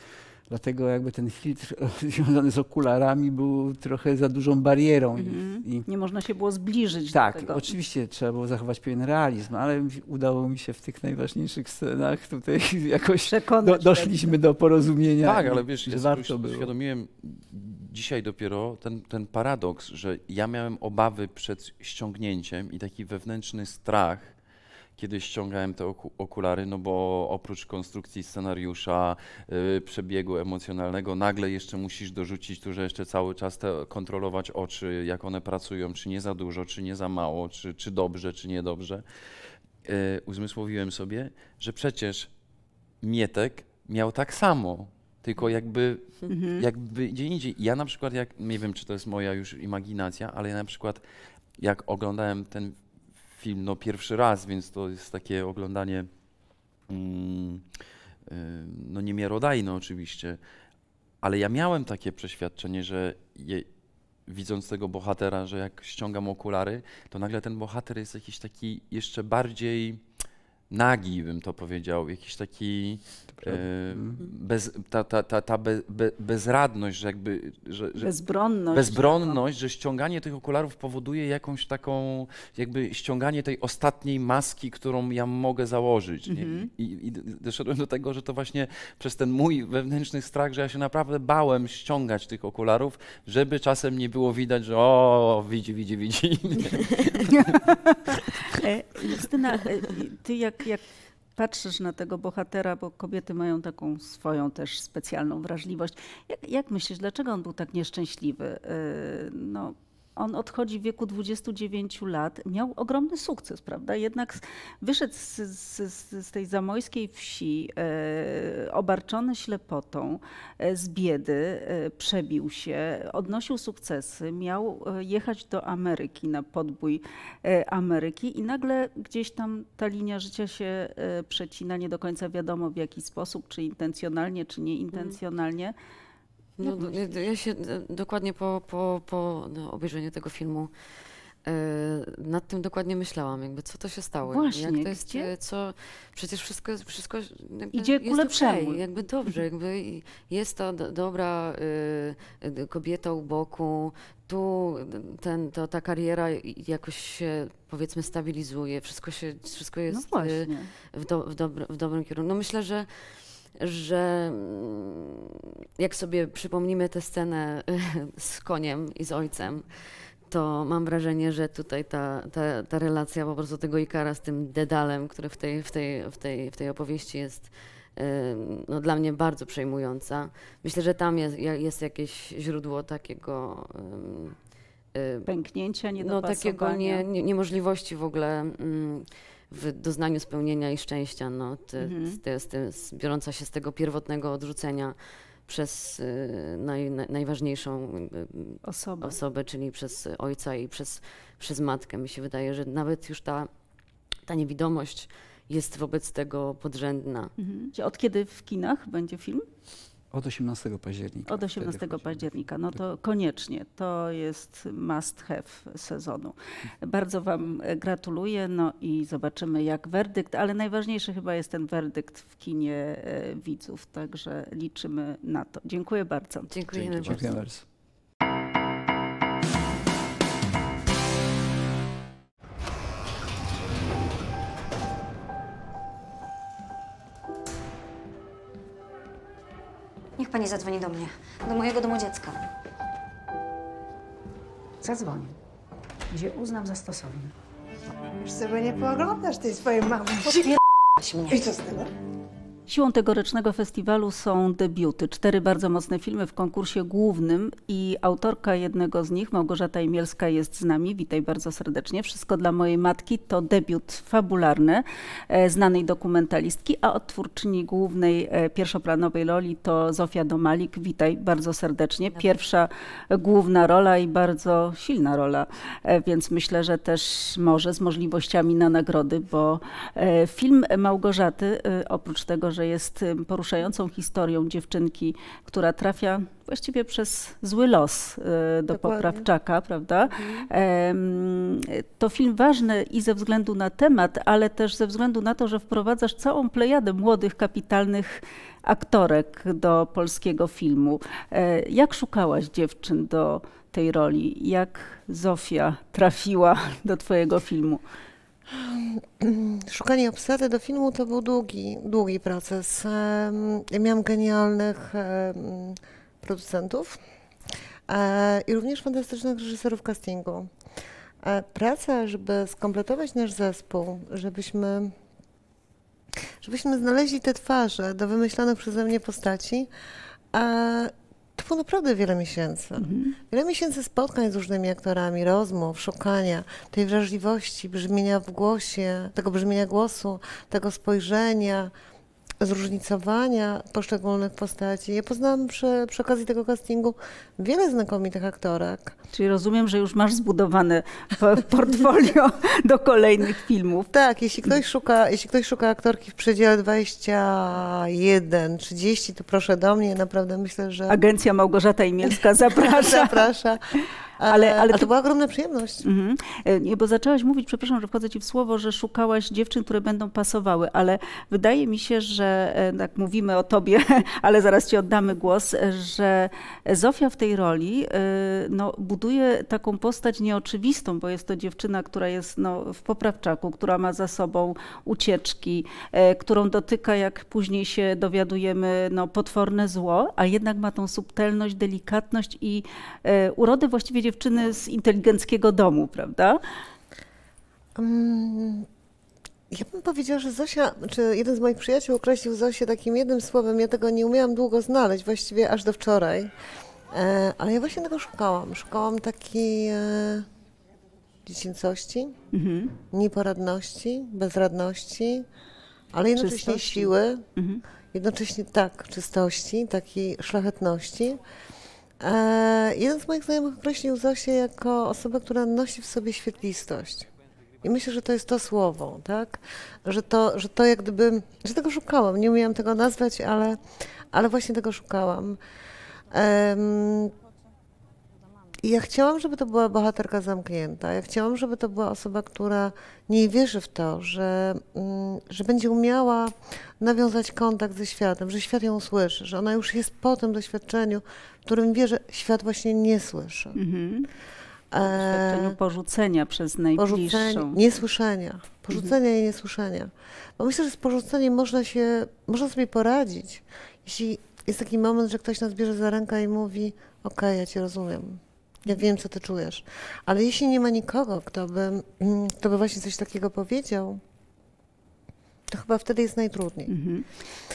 Dlatego jakby ten filtr związany z okularami był trochę za dużą barierą. Mm-hmm. I nie można się było zbliżyć tak, do tego. Tak, oczywiście trzeba było zachować pewien realizm, ale udało mi się w tych najważniejszych scenach tutaj jakoś do, doszliśmy do porozumienia. Tak, ale wiesz, ja uświadomiłem dzisiaj dopiero ten, ten paradoks, że ja miałem obawy przed ściągnięciem i taki wewnętrzny strach, kiedy ściągałem te okulary, no bo oprócz konstrukcji scenariusza, yy, przebiegu emocjonalnego, nagle jeszcze musisz dorzucić tu, że jeszcze cały czas te, kontrolować oczy, jak one pracują, czy nie za dużo, czy nie za mało, czy, czy dobrze, czy niedobrze. Yy, uzmysłowiłem sobie, że przecież Mietek miał tak samo, tylko jakby, mhm. jakby gdzie indziej. Ja na przykład, jak, nie wiem, czy to jest moja już imaginacja, ale ja na przykład jak oglądałem ten film, no pierwszy raz, więc to jest takie oglądanie mm, yy, no niemiarodajne oczywiście, ale ja miałem takie przeświadczenie, że je, widząc tego bohatera, że jak ściągam okulary, to nagle ten bohater jest jakiś taki jeszcze bardziej nagi, bym to powiedział, jakiś taki e, bez, ta, ta, ta, ta be, be, bezradność, że jakby, że, że bezbronność, bezbronność, że ściąganie tych okularów powoduje jakąś taką, jakby ściąganie tej ostatniej maski, którą ja mogę założyć. Mhm. I, i, I doszedłem do tego, że to właśnie przez ten mój wewnętrzny strach, że ja się naprawdę bałem ściągać tych okularów, żeby czasem nie było widać, że o, widzi, widzi, widzi. Justyna, ty jak Jak, jak patrzysz na tego bohatera, bo kobiety mają taką swoją też specjalną wrażliwość. Jak, jak myślisz, dlaczego on był tak nieszczęśliwy? Yy, no, on odchodzi w wieku dwudziestu dziewięciu lat. Miał ogromny sukces, prawda? Jednak wyszedł z, z, z tej zamojskiej wsi, yy, obarczony ślepotą, yy, z biedy, yy, przebił się, odnosił sukcesy, miał jechać do Ameryki, na podbój yy, Ameryki i nagle gdzieś tam ta linia życia się yy, przecina, nie do końca wiadomo w jaki sposób, czy intencjonalnie, czy nieintencjonalnie. No, ja się dokładnie po, po, po obejrzeniu tego filmu yy, nad tym dokładnie myślałam, jakby co to się stało. Właśnie, jak to jest, gdzie? Co, przecież wszystko, wszystko idzie jest ku lepszemu. Okay, jakby dobrze, jakby jest ta do, dobra yy, kobieta u boku, tu ten, to, ta kariera jakoś się, powiedzmy, stabilizuje, wszystko, się, wszystko jest no yy, w, do, w, dobro, w dobrym kierunku. No myślę, że że jak sobie przypomnimy tę scenę z koniem i z ojcem, to mam wrażenie, że tutaj ta, ta, ta relacja po prostu tego Ikara z tym Dedalem, który w tej, w tej, w tej, w tej opowieści jest no, dla mnie bardzo przejmująca. Myślę, że tam jest, jest jakieś źródło takiego pęknięcia, niedopasowania. No, takiego nie, nie, niemożliwości w ogóle mm, w doznaniu spełnienia i szczęścia, no, ty, mhm. ty, ty, ty, biorąca się z tego pierwotnego odrzucenia przez y, naj, naj, najważniejszą y, osobę. osobę, czyli przez ojca i przez, przez matkę. Mi się wydaje, że nawet już ta, ta niewidomość jest wobec tego podrzędna. Mhm. Od kiedy w kinach będzie film? Od osiemnastego października. Od osiemnastego października, no to koniecznie, to jest must have sezonu. Bardzo wam gratuluję, no i zobaczymy jak werdykt, ale najważniejszy chyba jest ten werdykt w kinie widzów, także liczymy na to. Dziękuję bardzo. Dziękuję bardzo. Niech pani zadzwoni do mnie, do mojego domu dziecka. Zadzwonię, gdzie uznam za stosowne. Już sobie nie pooglądasz tej swojej mamy. Podpierdałaś mnie. I co z tego? Siłą tegorocznego festiwalu są debiuty. Cztery bardzo mocne filmy w konkursie głównym i autorka jednego z nich, Małgorzata Imielska, jest z nami. Witaj bardzo serdecznie. Wszystko dla mojej matki to debiut fabularny znanej dokumentalistki, a odtwórczyni głównej pierwszoplanowej roli to Zofia Domalik. Witaj bardzo serdecznie. Pierwsza główna rola i bardzo silna rola, więc myślę, że też może z możliwościami na nagrody, bo film Małgorzaty, oprócz tego, że jest poruszającą historią dziewczynki, która trafia właściwie przez zły los do Dokładnie. Poprawczaka, prawda? Mhm. To film ważny i ze względu na temat, ale też ze względu na to, że wprowadzasz całą plejadę młodych, kapitalnych aktorek do polskiego filmu. Jak szukałaś dziewczyn do tej roli? Jak Zofia trafiła do twojego filmu? Szukanie obsady do filmu to był długi, długi proces. Ja miałam genialnych producentów i również fantastycznych reżyserów castingu. Praca, żeby skompletować nasz zespół, żebyśmy, żebyśmy znaleźli te twarze do wymyślanych przeze mnie postaci, to było naprawdę wiele miesięcy. Mhm. Wiele miesięcy spotkań z różnymi aktorami, rozmów, szukania tej wrażliwości, brzmienia w głosie, tego brzmienia głosu, tego spojrzenia, zróżnicowania poszczególnych postaci. Ja poznałam przy, przy okazji tego castingu wiele znakomitych aktorek. Czyli rozumiem, że już masz zbudowane portfolio do kolejnych filmów. Tak, jeśli ktoś szuka, jeśli ktoś szuka aktorki w przedziale dwadzieścia jeden trzydzieści, to proszę do mnie, naprawdę myślę, że... Agencja Małgorzata Imielska zaprasza. Zaprasza. Ale, ale to ty... była ogromna przyjemność. Mhm. Bo zaczęłaś mówić, przepraszam, że wchodzę ci w słowo, że szukałaś dziewczyn, które będą pasowały, ale wydaje mi się, że tak mówimy o tobie, ale zaraz ci oddamy głos, że Zofia w tej roli no, buduje taką postać nieoczywistą, bo jest to dziewczyna, która jest no, w poprawczaku, która ma za sobą ucieczki, którą dotyka, jak później się dowiadujemy, no, potworne zło, a jednak ma tą subtelność, delikatność i urodę właściwie dziewczyny z inteligenckiego domu, prawda? Um, ja bym powiedziała, że Zosia, czy jeden z moich przyjaciół określił Zosię takim jednym słowem, ja tego nie umiałam długo znaleźć, właściwie aż do wczoraj, e, ale ja właśnie tego szukałam. Szukałam takiej e, dziecięcości, mhm. nieporadności, bezradności, ale jednocześnie czystości. Siły, mhm. jednocześnie tak, czystości, takiej szlachetności. E, jeden z moich znajomych określił Zosię jako osobę, która nosi w sobie świetlistość. I myślę, że to jest to słowo, tak? Że to, że to jak gdyby, że tego szukałam, nie umiałam tego nazwać, ale, ale właśnie tego szukałam. E, ja chciałam, żeby to była bohaterka zamknięta. Ja chciałam, żeby to była osoba, która nie wierzy w to, że, że będzie umiała nawiązać kontakt ze światem, że świat ją słyszy, że ona już jest po tym doświadczeniu, w którym wie, że świat właśnie nie słyszy. Mm-hmm. Doświadczeniu porzucenia przez najbliższą. Porzucenia, niesłyszenia. Porzucenia mm-hmm. i niesłyszenia. Bo myślę, że z porzuceniem można się, można sobie poradzić. Jeśli jest taki moment, że ktoś nas bierze za rękę i mówi, okej, okay, ja cię rozumiem. Ja wiem, co ty czujesz. Ale jeśli nie ma nikogo, kto by, kto by właśnie coś takiego powiedział, to chyba wtedy jest najtrudniej. Mm-hmm.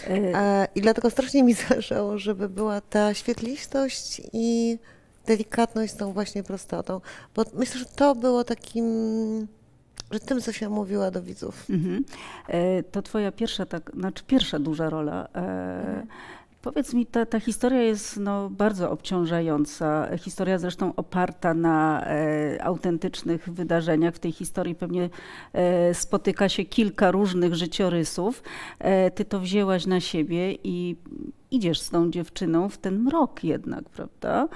e... I dlatego strasznie mi zależało, żeby była ta świetlistość i delikatność z tą właśnie prostotą. Bo myślę, że to było takim... że tym, co się mówiła do widzów. Mm-hmm. e, to twoja pierwsza, tak, znaczy pierwsza duża rola. E... Mm-hmm. Powiedz mi, ta, ta historia jest no, bardzo obciążająca, historia zresztą oparta na e, autentycznych wydarzeniach. W tej historii pewnie e, spotyka się kilka różnych życiorysów. E, ty to wzięłaś na siebie i idziesz z tą dziewczyną w ten mrok jednak, prawda?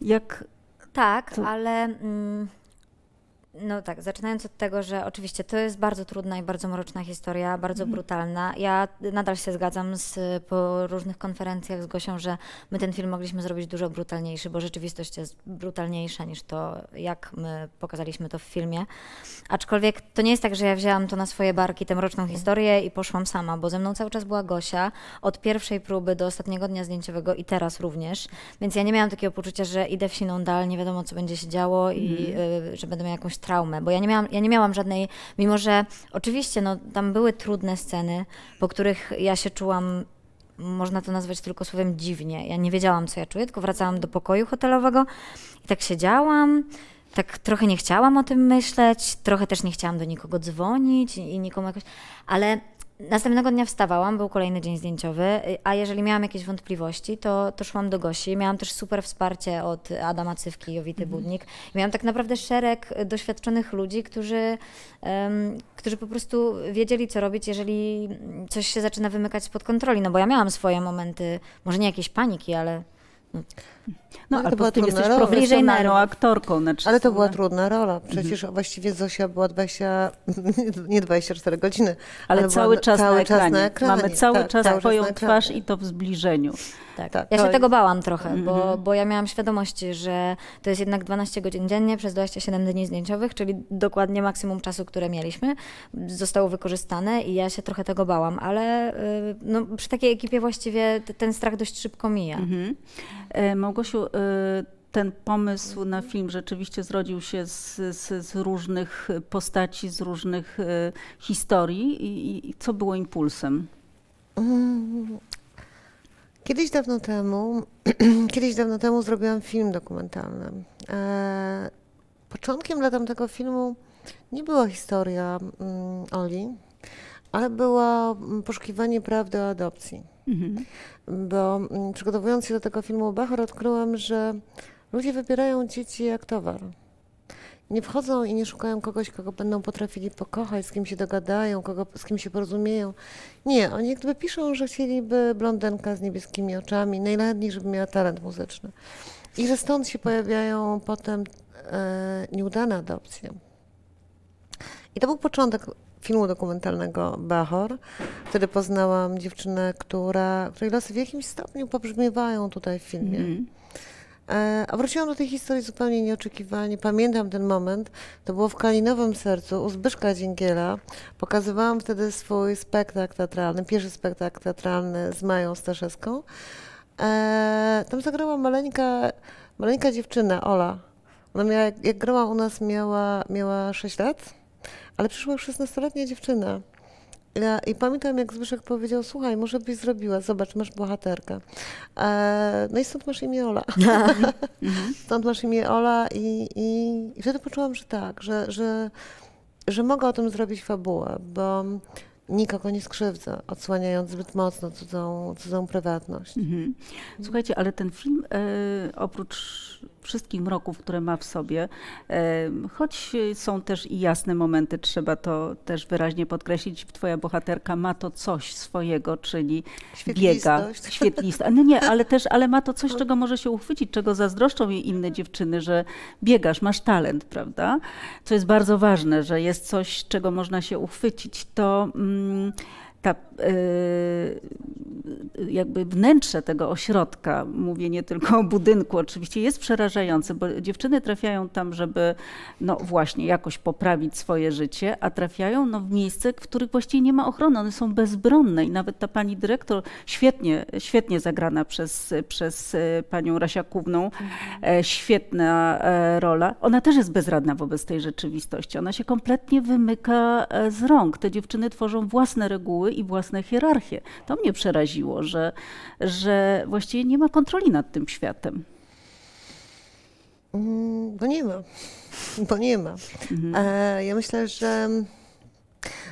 Jak... Tak, to... ale mm, No tak, zaczynając od tego, że oczywiście to jest bardzo trudna i bardzo mroczna historia, bardzo mhm. brutalna. Ja nadal się zgadzam z, po różnych konferencjach z Gosią, że my ten film mogliśmy zrobić dużo brutalniejszy, bo rzeczywistość jest brutalniejsza niż to, jak my pokazaliśmy to w filmie. Aczkolwiek to nie jest tak, że ja wzięłam to na swoje barki, tę mroczną mhm. historię i poszłam sama, bo ze mną cały czas była Gosia od pierwszej próby do ostatniego dnia zdjęciowego i teraz również, więc ja nie miałam takiego poczucia, że idę w siną dal, nie wiadomo co będzie się działo mhm. i y, że będę miała jakąś traumę, bo ja nie miałam, ja nie miałam żadnej, mimo że oczywiście no, tam były trudne sceny, po których ja się czułam, można to nazwać tylko słowem dziwnie, ja nie wiedziałam co ja czuję, tylko wracałam do pokoju hotelowego i tak siedziałam, tak trochę nie chciałam o tym myśleć, trochę też nie chciałam do nikogo dzwonić i, i nikomu jakoś, ale następnego dnia wstawałam, był kolejny dzień zdjęciowy, a jeżeli miałam jakieś wątpliwości, to, to szłam do Gosi. Miałam też super wsparcie od Adama Cywki, Jowity mm-hmm. Budnik. Miałam tak naprawdę szereg doświadczonych ludzi, którzy, um, którzy po prostu wiedzieli, co robić, jeżeli coś się zaczyna wymykać spod kontroli. No bo ja miałam swoje momenty, może nie jakieś paniki, ale... No, no ale to była ty trudna jesteś rola. Profesjonalną aktorką. Znaczy, ale to była trudna rola. Przecież mhm. właściwie Zosia była dwadzieścia, nie dwadzieścia cztery godziny. Ale, ale cały, była, czas, cały na czas na ekranie. Mamy cały Ta, czas cały twoją czas twarz i to w zbliżeniu. Tak. Tak. Ja się tego bałam trochę, mhm. bo, bo ja miałam świadomość, że to jest jednak dwanaście godzin dziennie przez dwadzieścia siedem dni zdjęciowych, czyli dokładnie maksimum czasu, które mieliśmy, zostało wykorzystane i ja się trochę tego bałam, ale no, przy takiej ekipie właściwie ten strach dość szybko mija. Mhm. Małgosiu, ten pomysł na film rzeczywiście zrodził się z, z, z różnych postaci, z różnych historii. I, i co było impulsem? Kiedyś dawno temu, kiedyś dawno temu zrobiłam film dokumentalny. Początkiem dla tamtego filmu nie była historia Oli, ale było poszukiwanie prawdy o adopcji. Mhm. Bo przygotowując się do tego filmu o Bachor, odkryłam, że ludzie wybierają dzieci jak towar. Nie wchodzą i nie szukają kogoś, kogo będą potrafili pokochać, z kim się dogadają, kogo, z kim się porozumieją. Nie, oni jakby piszą, że chcieliby blondynkę z niebieskimi oczami, najlepiej, żeby miała talent muzyczny. I że stąd się pojawiają potem e, nieudane adopcje. I to był początek filmu dokumentalnego Bachor. Wtedy poznałam dziewczynę, która, której losy w jakimś stopniu pobrzmiewają tutaj w filmie. Mm. E, a wróciłam do tej historii zupełnie nieoczekiwanie. Pamiętam ten moment, to było w Kalinowym Sercu u Zbyszka Dzingiela. Pokazywałam wtedy swój spektakl teatralny, pierwszy spektakl teatralny z Mają Staszewską. E, tam zagrała maleńka, maleńka dziewczyna, Ola. Ona miała, jak grała u nas, miała, miała sześć lat. Ale przyszła już szesnastoletnia dziewczyna ja, i pamiętam, jak Zbyszek powiedział, słuchaj, może byś zrobiła, zobacz, masz bohaterkę. E, no i stąd masz imię Ola. Stąd masz imię Ola i, i, i wtedy poczułam, że tak, że, że, że mogę o tym zrobić fabułę, bo nikogo nie skrzywdzę, odsłaniając zbyt mocno cudzą, cudzą prywatność. Mhm. Słuchajcie, ale ten film e, oprócz wszystkich mroków, które ma w sobie, e, choć są też i jasne momenty, trzeba to też wyraźnie podkreślić, twoja bohaterka ma to coś swojego, czyli biega, świetlista. No nie, ale też ale ma to coś, czego może się uchwycić, czego zazdroszczą jej inne dziewczyny, że biegasz, masz talent, prawda? Co jest bardzo ważne, że jest coś, czego można się uchwycić. To mm, Ta, yy, jakby wnętrze tego ośrodka, mówię nie tylko o budynku, oczywiście jest przerażające, bo dziewczyny trafiają tam, żeby no właśnie jakoś poprawić swoje życie, a trafiają no, w miejsce, w których właściwie nie ma ochrony, one są bezbronne i nawet ta pani dyrektor, świetnie, świetnie zagrana przez, przez panią Rasiakówną, mhm. świetna rola, ona też jest bezradna wobec tej rzeczywistości, ona się kompletnie wymyka z rąk, te dziewczyny tworzą własne reguły i własne hierarchie. To mnie przeraziło, że, że właściwie nie ma kontroli nad tym światem. Mm, bo nie ma. Bo nie ma. Mhm. E, ja myślę, że...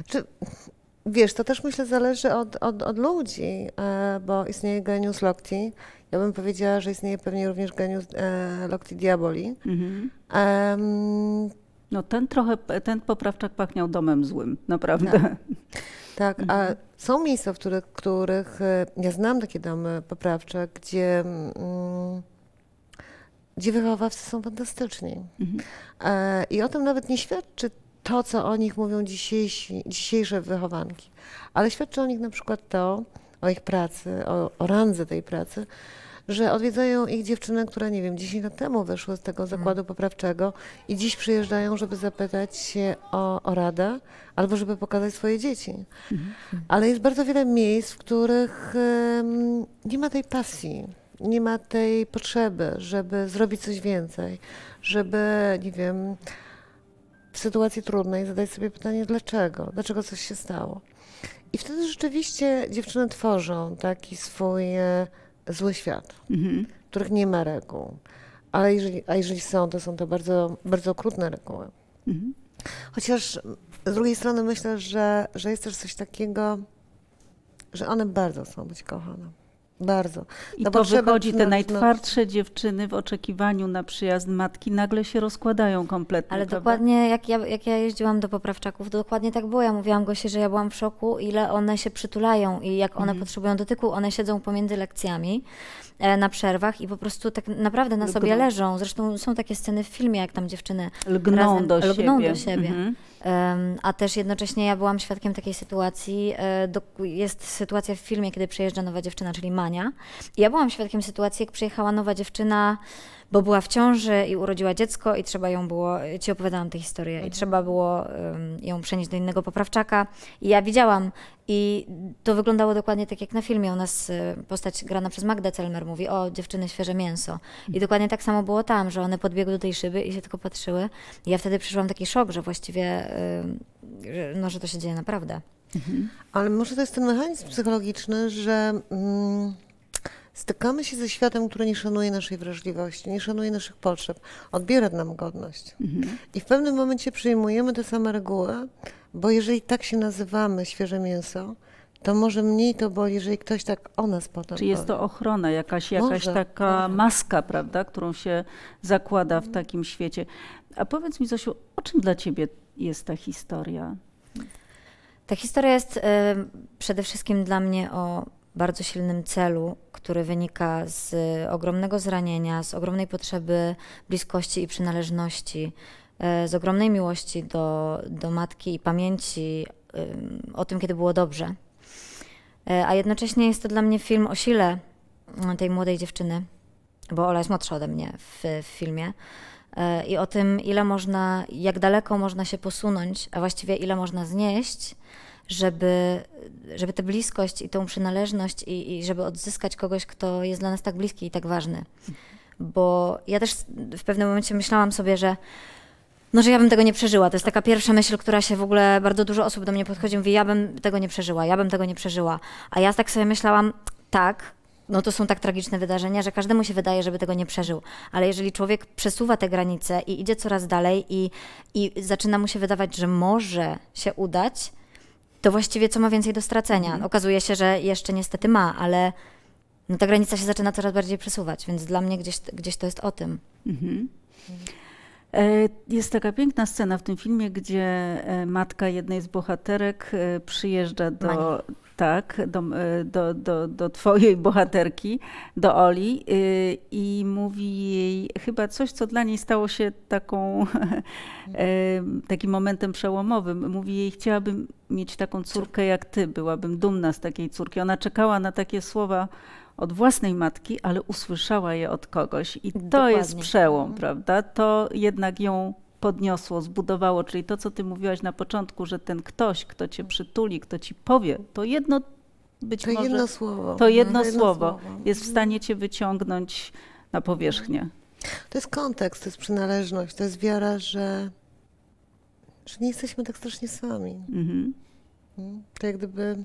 Czy, wiesz, to też myślę zależy od, od, od ludzi, e, bo istnieje genius Lokti. Ja bym powiedziała, że istnieje pewnie również genius e, Lokti Diaboli. Mhm. E, No ten trochę, ten poprawczak pachniał domem złym, naprawdę. Tak, tak mhm. a są miejsca, w których, których ja znam takie domy poprawczak, gdzie mm, dziwyrowawcy są fantastyczni. Mhm. E, I o tym nawet nie świadczy to, co o nich mówią dzisiejsi, dzisiejsze wychowanki, ale świadczy o nich na przykład to, o ich pracy, o, o randze tej pracy, że odwiedzają ich dziewczyny, które, nie wiem, dziesięć lat temu wyszły z tego zakładu poprawczego i dziś przyjeżdżają, żeby zapytać się o, o radę albo żeby pokazać swoje dzieci. Ale jest bardzo wiele miejsc, w których um, nie ma tej pasji, nie ma tej potrzeby, żeby zrobić coś więcej, żeby, nie wiem, w sytuacji trudnej zadać sobie pytanie, dlaczego, dlaczego coś się stało. I wtedy rzeczywiście dziewczyny tworzą taki swój zły świat, mhm. których nie ma reguł, a jeżeli, a jeżeli są, to są to bardzo, bardzo okrutne reguły. Mhm. Chociaż z drugiej strony myślę, że, że jest też coś takiego, że one bardzo chcą być kochane. Bardzo. I no to wychodzi, te najtwardsze dziewczyny w oczekiwaniu na przyjazd matki nagle się rozkładają kompletnie. Ale dokładnie jak ja, jak ja jeździłam do poprawczaków, to dokładnie tak było. Ja mówiłam Gosi, że ja byłam w szoku, ile one się przytulają i jak one mm. potrzebują dotyku. One siedzą pomiędzy lekcjami e, na przerwach i po prostu tak naprawdę na lgną. sobie leżą. Zresztą są takie sceny w filmie, jak tam dziewczyny lgną razem, do lgną siebie. Do siebie. Mm-hmm. A też jednocześnie ja byłam świadkiem takiej sytuacji, jest sytuacja w filmie, kiedy przyjeżdża nowa dziewczyna, czyli Mania. Ja byłam świadkiem sytuacji, jak przyjechała nowa dziewczyna, bo była w ciąży i urodziła dziecko i trzeba ją było, ci opowiadałam tę historię, i trzeba było ją przenieść do innego poprawczaka. I ja widziałam, i to wyglądało dokładnie tak jak na filmie. U nas postać grana przez Magdę Celmer mówi, o, dziewczyny, świeże mięso. I dokładnie tak samo było tam, że one podbiegły do tej szyby i się tylko patrzyły. I ja wtedy przyszłam taki szok, że właściwie, no, że to się dzieje naprawdę. Mhm. Ale może to jest ten mechanizm psychologiczny, że mm, stykamy się ze światem, który nie szanuje naszej wrażliwości, nie szanuje naszych potrzeb, odbiera nam godność. Mhm. I w pewnym momencie przyjmujemy te same reguły, bo jeżeli tak się nazywamy, świeże mięso, to może mniej to boli, jeżeli ktoś tak o nas potem. Czy jest to ochrona, jakaś, jakaś może, taka może. maska, prawda, którą się zakłada w takim świecie. A powiedz mi, Zosiu, o czym dla ciebie jest ta historia? Ta historia jest y, przede wszystkim dla mnie o bardzo silnym celu, który wynika z ogromnego zranienia, z ogromnej potrzeby bliskości i przynależności, y, z ogromnej miłości do, do matki i pamięci y, o tym, kiedy było dobrze. Y, a jednocześnie jest to dla mnie film o sile tej młodej dziewczyny, bo Ola jest młodsza ode mnie w, w filmie. I o tym, ile można, jak daleko można się posunąć, a właściwie ile można znieść, żeby, żeby tę bliskość i tą przynależność i, i żeby odzyskać kogoś, kto jest dla nas tak bliski i tak ważny. Bo ja też w pewnym momencie myślałam sobie, że no, że ja bym tego nie przeżyła. To jest taka pierwsza myśl, która się w ogóle, bardzo dużo osób do mnie podchodzi i mówi, ja bym tego nie przeżyła, ja bym tego nie przeżyła. A ja tak sobie myślałam, tak, no to są tak tragiczne wydarzenia, że każdemu się wydaje, żeby tego nie przeżył. Ale jeżeli człowiek przesuwa te granice i idzie coraz dalej i, i zaczyna mu się wydawać, że może się udać, to właściwie co ma więcej do stracenia? Okazuje się, że jeszcze niestety ma, ale no ta granica się zaczyna coraz bardziej przesuwać, więc dla mnie gdzieś, gdzieś to jest o tym. Mhm. Jest taka piękna scena w tym filmie, gdzie matka jednej z bohaterek przyjeżdża do... Mani. Tak, do, do, do, do twojej bohaterki, do Oli, yy, i mówi jej chyba coś, co dla niej stało się taką, yy, takim momentem przełomowym. Mówi jej, chciałabym mieć taką córkę jak ty, byłabym dumna z takiej córki. Ona czekała na takie słowa od własnej matki, ale usłyszała je od kogoś i to Dokładnie. jest przełom, prawda? To jednak ją podniosło, zbudowało, czyli to, co ty mówiłaś na początku, że ten ktoś, kto cię przytuli, kto ci powie, to jedno być to może, jedno słowo. To jedno, jedno słowo jest w stanie cię wyciągnąć na powierzchnię. To jest kontekst, to jest przynależność, to jest wiara, że, że nie jesteśmy tak strasznie sami. Mhm. To jak gdyby...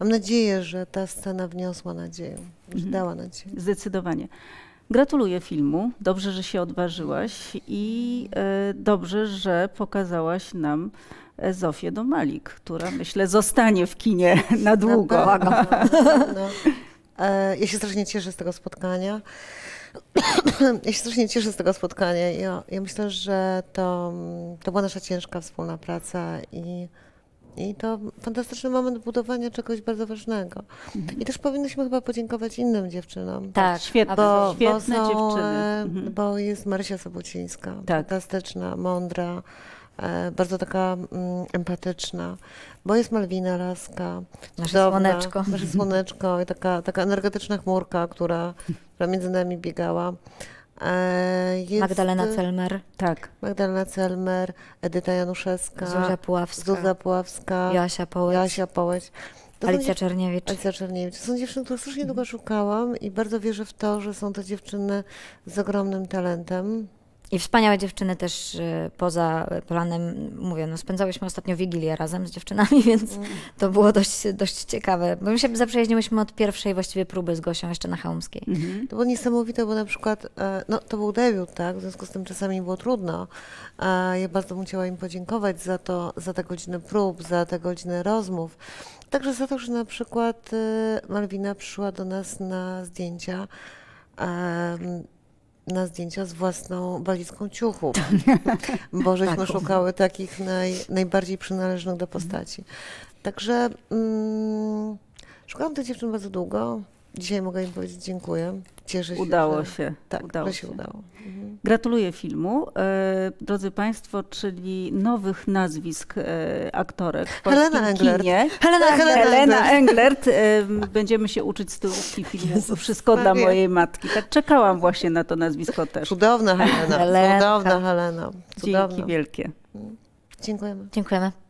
Mam nadzieję, że ta scena wniosła nadzieję, że mhm. dała nadzieję. Zdecydowanie. Gratuluję filmu, dobrze, że się odważyłaś i dobrze, że pokazałaś nam Zofię Domalik, która, myślę, zostanie w kinie na długo. Na pewno, na pewno. Ja się strasznie cieszę z tego spotkania. Ja się strasznie cieszę z tego spotkania. Ja, ja myślę, że to, to była nasza ciężka wspólna praca i I to fantastyczny moment budowania czegoś bardzo ważnego. I też powinnyśmy chyba podziękować innym dziewczynom. Tak, świetne, bo, świetne bo są, dziewczyny. Bo jest Marysia Sobucińska, tak. fantastyczna, mądra, bardzo taka empatyczna, bo jest Malwina Laska, nasze cudowna, słoneczko. Nasze słoneczko i taka, taka energetyczna chmurka, która, która między nami biegała. Jest Magdalena Celmer. Tak. Magdalena Celmer, Edyta Januszewska, Zuzia Puławska, Zuza Puławska, Jasia Połeć, Jasia Połeć. Alicja Czerniewicz. Alicja Czerniewicz. To są dziewczyny, których strasznie długo szukałam i bardzo wierzę w to, że są to dziewczyny z ogromnym talentem. I wspaniałe dziewczyny też y, poza planem, mówię, no spędzałyśmy ostatnio Wigilię razem z dziewczynami, więc mm. to było dość, dość ciekawe. Bo my się zaprzyjaźniłyśmy od pierwszej właściwie próby z Gosią jeszcze na Chełmskiej. Mm-hmm. To było niesamowite, bo na przykład, no to był debiut, tak, w związku z tym czasami było trudno. Ja bardzo bym chciała im podziękować za to, za te godziny prób, za te godziny rozmów. Także za to, że na przykład Malwina przyszła do nas na zdjęcia, na zdjęcia z własną walizką ciuchów, bo żeśmy tak. szukały takich naj, najbardziej przynależnych do postaci. Także mm, szukałam tych dziewczyn bardzo długo. Dzisiaj mogę im powiedzieć dziękuję. Cieszę się. Udało że, się. Tak, udało się. się udało. Mhm. Gratuluję filmu. E, drodzy Państwo, czyli nowych nazwisk e, aktorek w Helena Englert. Kinie. Helena, tak, Helena, Helena Englert. Englert. E, będziemy się uczyć z tyłówki filmu Jezus, Wszystko dla mojej matki. Tak czekałam właśnie na to nazwisko też. Cudowna Helena. Helena. Cudowna Helena. Cudowna. Dzięki wielkie. Dziękujemy. Dziękujemy.